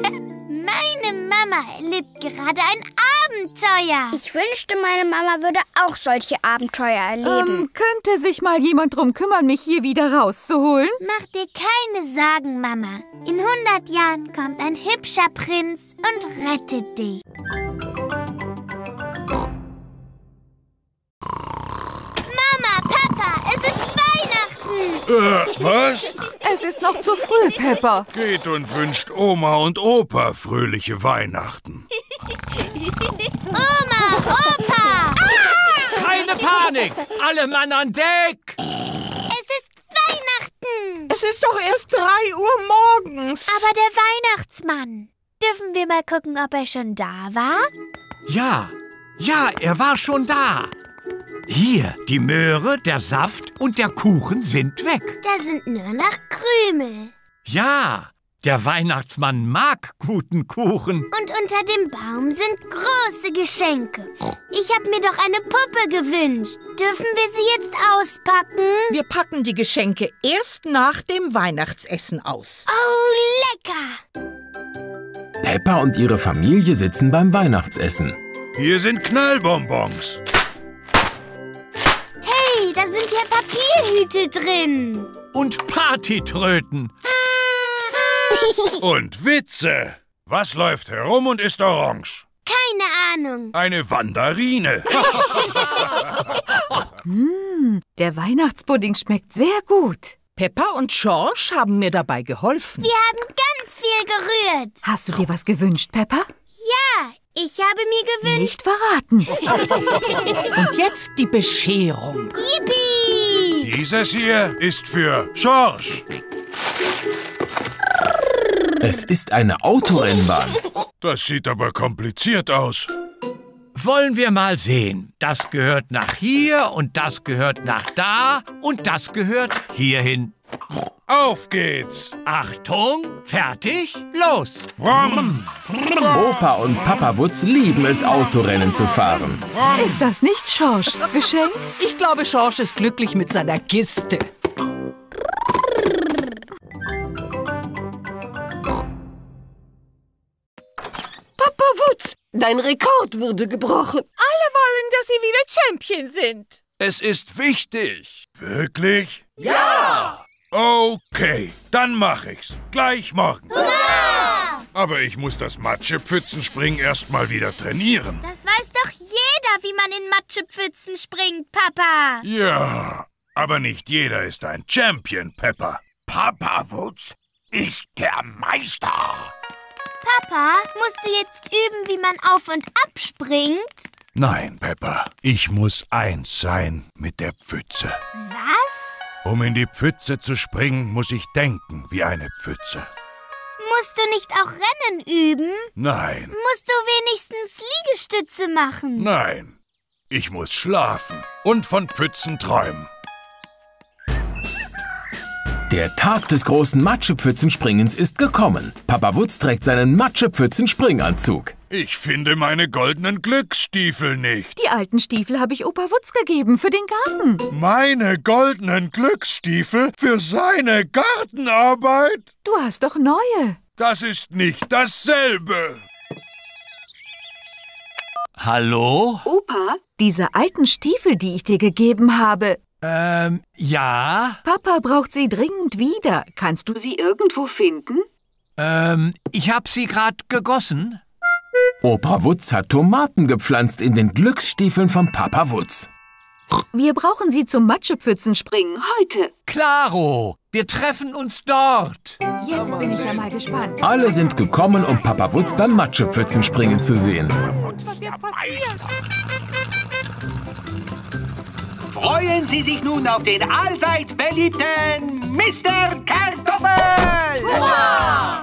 Meine Mama erlebt gerade ein Abenteuer. Ich wünschte, meine Mama würde auch solche Abenteuer erleben. Ähm, könnte sich mal jemand drum kümmern, mich hier wieder rauszuholen? Mach dir keine Sorgen, Mama. In hundert Jahren kommt ein hübscher Prinz und rettet dich. Mama, Papa, es ist Weihnachten! Äh, was? Es ist noch zu früh, Peppa. Geht und wünscht Oma und Opa fröhliche Weihnachten. Oma, Opa! Ah! Keine Panik! Alle Mann an Deck! Es ist Weihnachten! Es ist doch erst drei Uhr morgens. Aber der Weihnachtsmann. Dürfen wir mal gucken, ob er schon da war? Ja, ja, er war schon da. Hier, die Möhre, der Saft und der Kuchen sind weg. Da sind nur noch Krümel. Ja, der Weihnachtsmann mag guten Kuchen. Und unter dem Baum sind große Geschenke. Ich habe mir doch eine Puppe gewünscht. Dürfen wir sie jetzt auspacken? Wir packen die Geschenke erst nach dem Weihnachtsessen aus. Oh, lecker! Peppa und ihre Familie sitzen beim Weihnachtsessen. Hier sind Knallbonbons. Da sind ja Papierhüte drin. Und Partytröten. Und Witze. Was läuft herum und ist orange? Keine Ahnung. Eine Wanderine. mm, der Weihnachtspudding schmeckt sehr gut. Peppa und Schorsch haben mir dabei geholfen. Wir haben ganz viel gerührt. Hast du dir was gewünscht, Peppa? Ja. Ich habe mir gewünscht... Nicht verraten. Und jetzt die Bescherung. Yippie! Dieses hier ist für Schorsch. Es ist eine Autorennbahn. Das sieht aber kompliziert aus. Wollen wir mal sehen. Das gehört nach hier und das gehört nach da und das gehört hierhin. Auf geht's! Achtung, fertig, los! Opa und Papa Wutz lieben es, Autorennen zu fahren. Ist das nicht Schorschs Geschenk? Ich glaube, Schorsch ist glücklich mit seiner Kiste. Papa Wutz, dein Rekord wurde gebrochen. Alle wollen, dass sie wieder Champion sind. Es ist wichtig. Wirklich? Ja! Okay, dann mach ich's. Gleich morgen. Hurra! Aber ich muss das Matschepfützenspringen erst mal wieder trainieren. Das weiß doch jeder, wie man in Matschepfützen springt, Papa. Ja, aber nicht jeder ist ein Champion, Peppa. Papa Wutz ist der Meister. Papa, musst du jetzt üben, wie man auf und ab springt? Nein, Peppa. Ich muss eins sein mit der Pfütze. Was? Um in die Pfütze zu springen, muss ich denken wie eine Pfütze. Musst du nicht auch Rennen üben? Nein. Musst du wenigstens Liegestütze machen? Nein. Ich muss schlafen und von Pfützen träumen. Der Tag des großen Matschepfützenspringens ist gekommen. Papa Wutz trägt seinen Matschepfützenspringanzug. Ich finde meine goldenen Glücksstiefel nicht. Die alten Stiefel habe ich Opa Wutz gegeben für den Garten. Meine goldenen Glücksstiefel für seine Gartenarbeit? Du hast doch neue. Das ist nicht dasselbe. Hallo? Opa, diese alten Stiefel, die ich dir gegeben habe. Ähm, ja? Papa braucht sie dringend wieder. Kannst du sie irgendwo finden? Ähm, ich habe sie gerade gegossen. Opa Wutz hat Tomaten gepflanzt in den Glücksstiefeln von Papa Wutz. Wir brauchen sie zum Matschepfützenspringen heute. Klaro, wir treffen uns dort. Jetzt bin ich ja mal gespannt. Alle sind gekommen, um Papa Wutz beim Matschepfützenspringen zu sehen. Was jetzt passiert? Freuen Sie sich nun auf den allseits beliebten Mister Kartoffel! Hurra!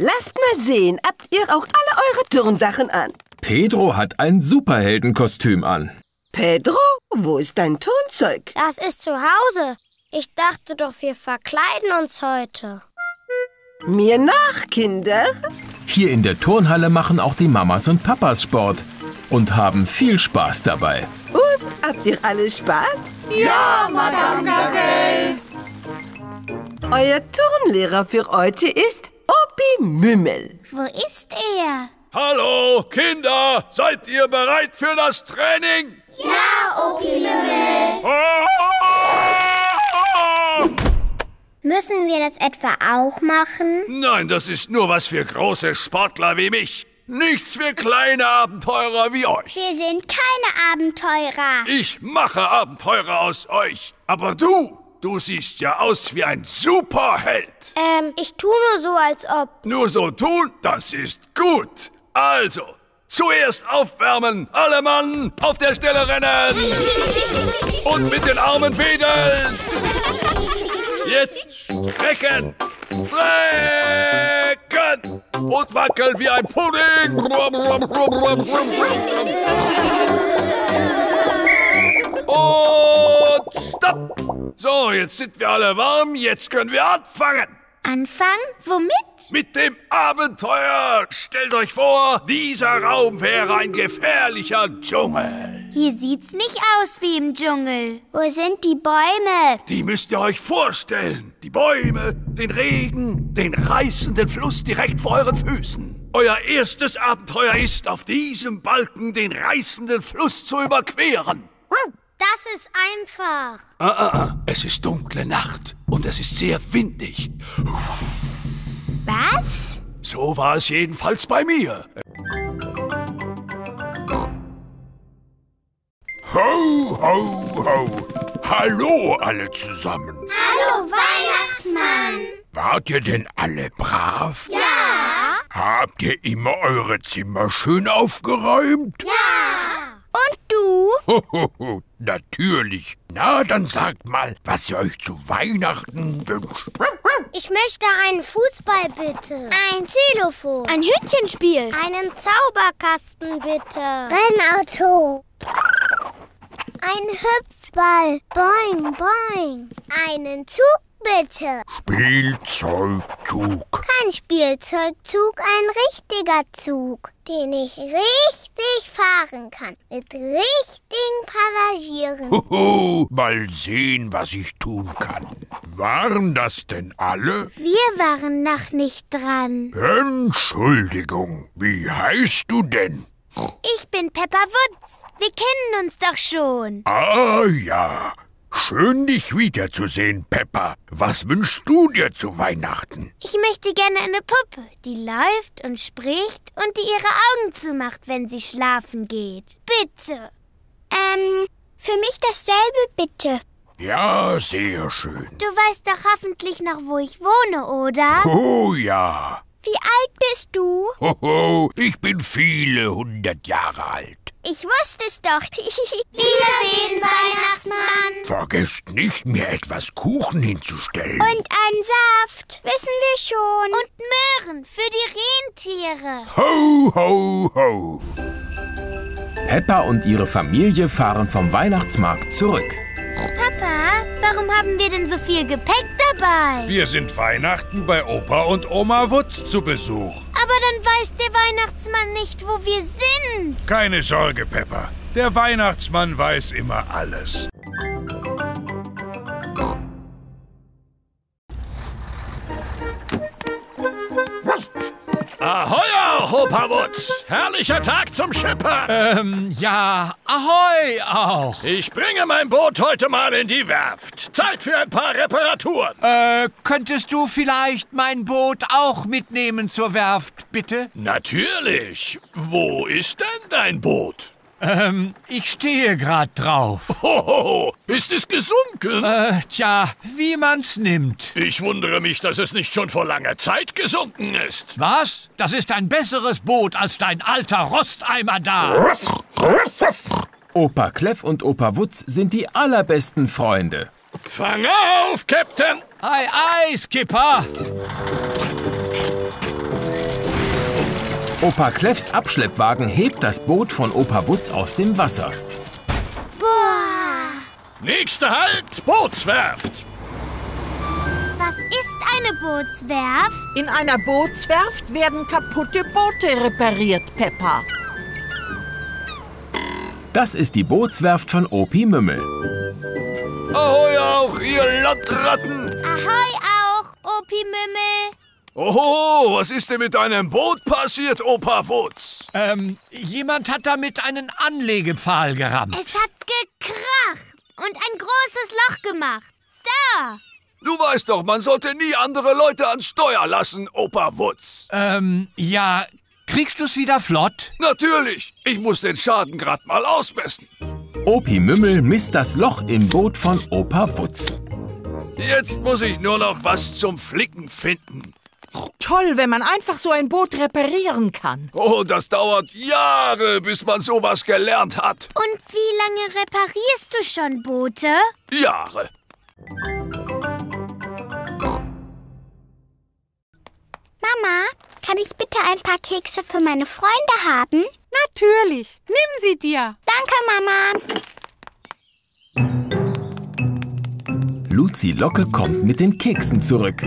Lasst mal sehen, habt ihr auch alle eure Turnsachen an? Pedro hat ein Superheldenkostüm an. Pedro, wo ist dein Turnzeug? Das ist zu Hause. Ich dachte doch, wir verkleiden uns heute. Mir nach, Kinder. Hier in der Turnhalle machen auch die Mamas und Papas Sport und haben viel Spaß dabei. Und, habt ihr alle Spaß? Ja, Madame Gazelle. Euer Turnlehrer für heute ist... Opi Mümmel. Wo ist er? Hallo, Kinder! Seid ihr bereit für das Training? Ja, Opi Mümmel! Oh! Müssen wir das etwa auch machen? Nein, das ist nur was für große Sportler wie mich. Nichts für kleine Abenteurer wie euch. Wir sind keine Abenteurer. Ich mache Abenteurer aus euch. Aber du... Du siehst ja aus wie ein Superheld. Ähm, ich tue nur so, als ob. Nur so tun? Das ist gut. Also, zuerst aufwärmen. Alle Mann, auf der Stelle rennen. Und mit den Armen wedeln. Jetzt strecken. Strecken. Und wackeln wie ein Pudding. Und stopp. So, jetzt sind wir alle warm, jetzt können wir anfangen. Anfangen? Womit? Mit dem Abenteuer. Stellt euch vor, dieser Raum wäre ein gefährlicher Dschungel. Hier sieht's nicht aus wie im Dschungel. Wo sind die Bäume? Die müsst ihr euch vorstellen. Die Bäume, den Regen, den reißenden Fluss direkt vor euren Füßen. Euer erstes Abenteuer ist, auf diesem Balken den reißenden Fluss zu überqueren. Das ist einfach. Ah, ah, ah. Es ist dunkle Nacht und es ist sehr windig. Was? So war es jedenfalls bei mir. Ho, ho, ho. Hallo alle zusammen. Hallo Weihnachtsmann. Wart ihr denn alle brav? Ja. Habt ihr immer eure Zimmer schön aufgeräumt? Ja. Und du? Hohoho, natürlich. Na, dann sagt mal, was ihr euch zu Weihnachten wünscht. Ich möchte einen Fußball, bitte. Ein Xylophon. Ein Hütchenspiel. Einen Zauberkasten, bitte. Rennauto. Ein Hüpfball. Boing, boing. Einen Zug, bitte. Spielzeugzug. Kein Spielzeugzug, ein richtiger Zug, den ich richtig fahren kann. Mit richtigen Passagieren. Hoho, mal sehen, was ich tun kann. Waren das denn alle? Wir waren noch nicht dran. Entschuldigung, wie heißt du denn? Ich bin Peppa Wutz. Wir kennen uns doch schon. Ah ja. Schön, dich wiederzusehen, Peppa. Was wünschst du dir zu Weihnachten? Ich möchte gerne eine Puppe, die läuft und spricht und die ihre Augen zumacht, wenn sie schlafen geht. Bitte. Ähm, für mich dasselbe, bitte. Ja, sehr schön. Du weißt doch hoffentlich noch, wo ich wohne, oder? Oh ja. Wie alt bist du? Hoho, ich bin viele hundert Jahre alt. Ich wusste es doch. Wiedersehen, Weihnachtsmann. Vergesst nicht, mir etwas Kuchen hinzustellen. Und einen Saft. Wissen wir schon. Und Möhren für die Rentiere. Ho, ho, ho. Peppa und ihre Familie fahren vom Weihnachtsmarkt zurück. Papa, Warum haben wir denn so viel Gepäck dabei? Wir sind Weihnachten bei Opa und Oma Wutz zu Besuch. Aber dann weiß der Weihnachtsmann nicht, wo wir sind. Keine Sorge, Peppa. Der Weihnachtsmann weiß immer alles. Ahoi, Opa Wutz! Herrlicher Tag zum Schippern! Ähm, ja, ahoi auch! Ich bringe mein Boot heute mal in die Werft. Zeit für ein paar Reparaturen. Äh, könntest du vielleicht mein Boot auch mitnehmen zur Werft, bitte? Natürlich. Wo ist denn dein Boot? Ähm, ich stehe gerade drauf. Hohoho, ist es gesunken? Äh, tja, wie man's nimmt. Ich wundere mich, dass es nicht schon vor langer Zeit gesunken ist. Was? Das ist ein besseres Boot als dein alter Rosteimer da. Opa Kleff und Opa Wutz sind die allerbesten Freunde. Fang auf, Captain! Ei, ei, Skipper! Opa Kleffs Abschleppwagen hebt das Boot von Opa Wutz aus dem Wasser. Boah! Nächster Halt, Bootswerft! Was ist eine Bootswerft? In einer Bootswerft werden kaputte Boote repariert, Peppa. Das ist die Bootswerft von Opi Mümmel. Ahoi auch, ihr Landratten! Ahoi auch, Opi Mümmel! Oho, was ist denn mit deinem Boot passiert, Opa Wutz? Ähm, jemand hat damit einen Anlegepfahl gerammt. Es hat gekracht und ein großes Loch gemacht. Da! Du weißt doch, man sollte nie andere Leute ans Steuer lassen, Opa Wutz. Ähm, ja, kriegst du's wieder flott? Natürlich, ich muss den Schaden grad mal ausmessen. Opi Mümmel misst das Loch im Boot von Opa Wutz. Jetzt muss ich nur noch was zum Flicken finden. Toll, wenn man einfach so ein Boot reparieren kann. Oh, das dauert Jahre, bis man sowas gelernt hat. Und wie lange reparierst du schon Boote? Jahre. Mama, kann ich bitte ein paar Kekse für meine Freunde haben? Natürlich, nimm sie dir. Danke, Mama. Luzi Locke kommt mit den Keksen zurück.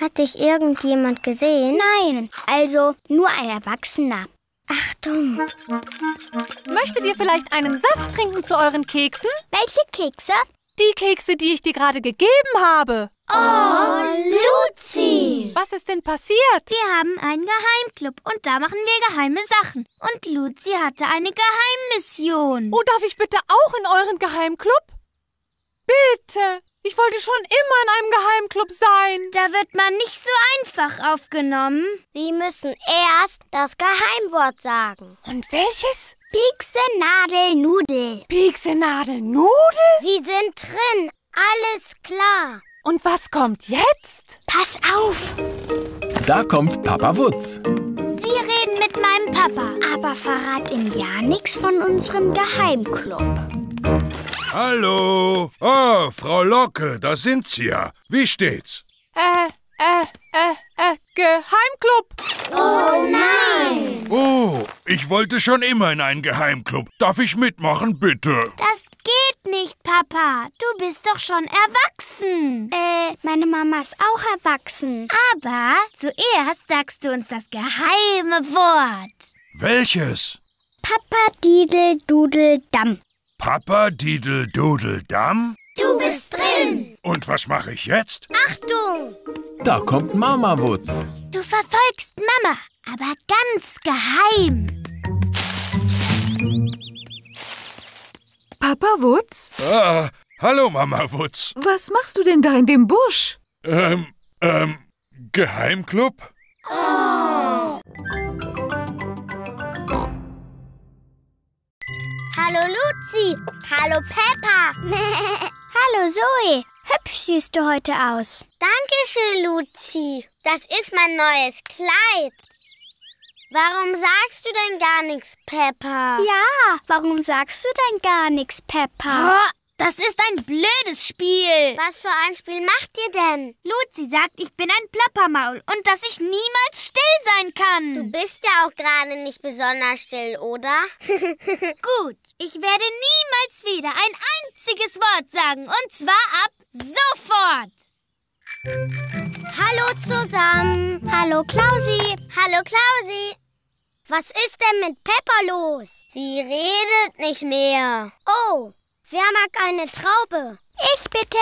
Hat dich irgendjemand gesehen? Nein, also nur ein Erwachsener. Achtung! Möchtet ihr vielleicht einen Saft trinken zu euren Keksen? Welche Kekse? Die Kekse, die ich dir gerade gegeben habe. Oh, Luzi! Was ist denn passiert? Wir haben einen Geheimclub und da machen wir geheime Sachen. Und Luzi hatte eine Geheimmission. Oh, darf ich bitte auch in euren Geheimclub? Bitte! Ich wollte schon immer in einem Geheimclub sein. Da wird man nicht so einfach aufgenommen. Sie müssen erst das Geheimwort sagen. Und welches? Pieksenadelnudel. Pieksenadelnudel? Sie sind drin. Alles klar. Und was kommt jetzt? Pass auf. Da kommt Papa Wutz. Sie reden mit meinem Papa. Aber verrat ihm ja nichts von unserem Geheimclub. Hallo. Oh, Frau Locke, da sind Sie ja. Wie steht's? Äh, äh, äh, äh, Geheimclub. Oh nein. Oh, ich wollte schon immer in einen Geheimclub. Darf ich mitmachen, bitte? Das geht nicht, Papa. Du bist doch schon erwachsen. Äh, meine Mama ist auch erwachsen. Aber zuerst sagst du uns das geheime Wort. Welches? Papa Didel Dudel Damm. Papa Didel Dudel Damm? Du bist drin! Und was mache ich jetzt? Achtung! Da kommt Mama Wutz. Du verfolgst Mama, aber ganz geheim. Papa Wutz? Ah, hallo Mama Wutz. Was machst du denn da in dem Busch? Ähm, ähm, Geheimclub? Oh! Hallo Luzi, hallo Peppa, hallo Zoe, hübsch siehst du heute aus. Dankeschön, Luzi, das ist mein neues Kleid. Warum sagst du denn gar nichts, Peppa? Ja, warum sagst du denn gar nichts, Peppa? Das ist ein blödes Spiel. Was für ein Spiel macht ihr denn? Luzi sagt, ich bin ein Plappermaul und dass ich niemals still sein kann. Du bist ja auch gerade nicht besonders still, oder? Gut, ich werde niemals wieder ein einziges Wort sagen und zwar ab sofort. Hallo zusammen. Hallo Klausi. Hallo Klausi. Was ist denn mit Peppa los? Sie redet nicht mehr. Oh. Wer mag eine Traube? Ich bitte.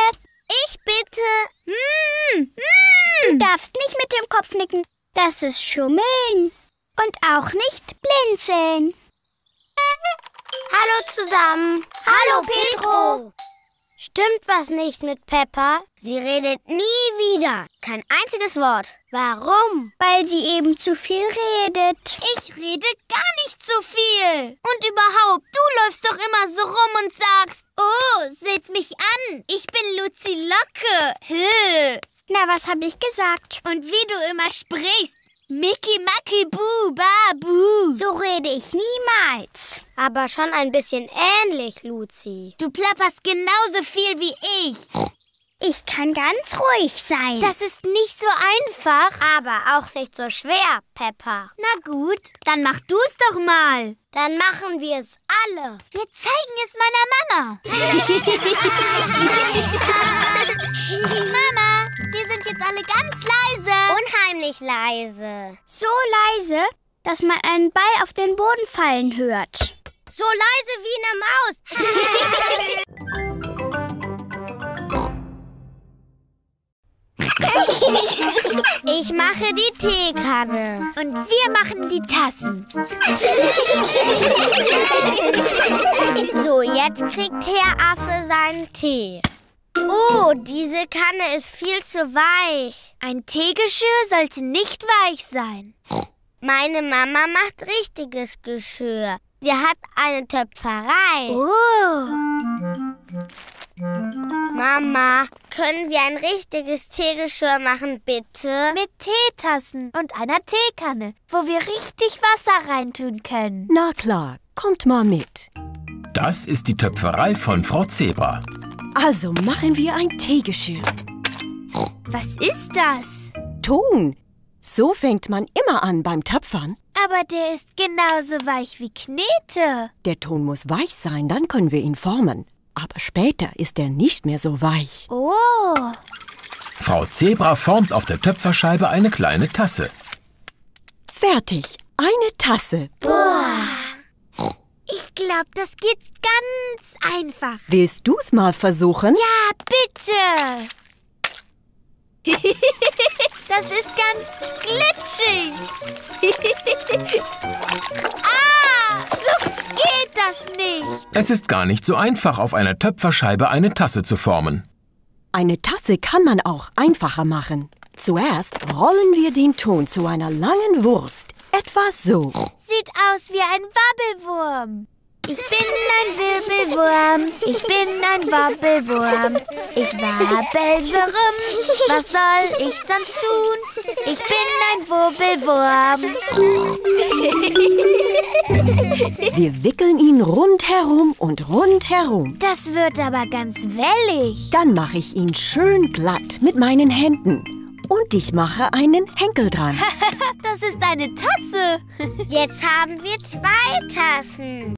Ich bitte. Mm, mm. Du darfst nicht mit dem Kopf nicken. Das ist Schummeln. Und auch nicht blinzeln. Hallo zusammen. Hallo, Hallo Pedro. Stimmt was nicht mit Peppa? Sie redet nie wieder. Kein einziges Wort. Warum? Weil sie eben zu viel redet. Ich rede gar nicht zu viel. Und überhaupt, du läufst doch immer so rum und sagst, oh, seht mich an, ich bin Luzi Locke. Höh. Na, was hab ich gesagt? Und wie du immer sprichst. Mickey, Macky, Bu, Ba, Bu. So rede ich niemals. Aber schon ein bisschen ähnlich, Luzi. Du plapperst genauso viel wie ich. Ich kann ganz ruhig sein. Das ist nicht so einfach. Aber auch nicht so schwer, Peppa. Na gut, dann mach du's doch mal. Dann machen wir es alle. Wir zeigen es meiner Mama. Mama. Wir sind jetzt alle ganz leise. Unheimlich leise. So leise, dass man einen Ball auf den Boden fallen hört. So leise wie eine Maus. Ich mache die Teekanne. Und wir machen die Tassen. So, jetzt kriegt Herr Affe seinen Tee. Oh, diese Kanne ist viel zu weich. Ein Teegeschirr sollte nicht weich sein. Meine Mama macht richtiges Geschirr. Sie hat eine Töpferei. Oh. Mama, können wir ein richtiges Teegeschirr machen, bitte? Mit Teetassen und einer Teekanne, wo wir richtig Wasser reintun können. Na klar, kommt mal mit. Das ist die Töpferei von Frau Zebra. Also machen wir ein Teegeschirr. Was ist das? Ton. So fängt man immer an beim Töpfern. Aber der ist genauso weich wie Knete. Der Ton muss weich sein, dann können wir ihn formen. Aber später ist er nicht mehr so weich. Oh. Frau Zebra formt auf der Töpferscheibe eine kleine Tasse. Fertig. Eine Tasse. Boah. Ich glaube, das geht ganz einfach. Willst du es mal versuchen? Ja, bitte. Das ist ganz glitschig. Ah, so geht das nicht. Es ist gar nicht so einfach, auf einer Töpferscheibe eine Tasse zu formen. Eine Tasse kann man auch einfacher machen. Zuerst rollen wir den Ton zu einer langen Wurst. Etwa so. Sieht aus wie ein Wabbelwurm. Ich bin ein Wirbelwurm, ich bin ein Wabbelwurm. Ich wabbel so rum, was soll ich sonst tun? Ich bin ein Wirbelwurm. Wir wickeln ihn rundherum und rundherum. Das wird aber ganz wellig. Dann mache ich ihn schön glatt mit meinen Händen. Und ich mache einen Henkel dran. Das ist eine Tasse. Jetzt haben wir zwei Tassen.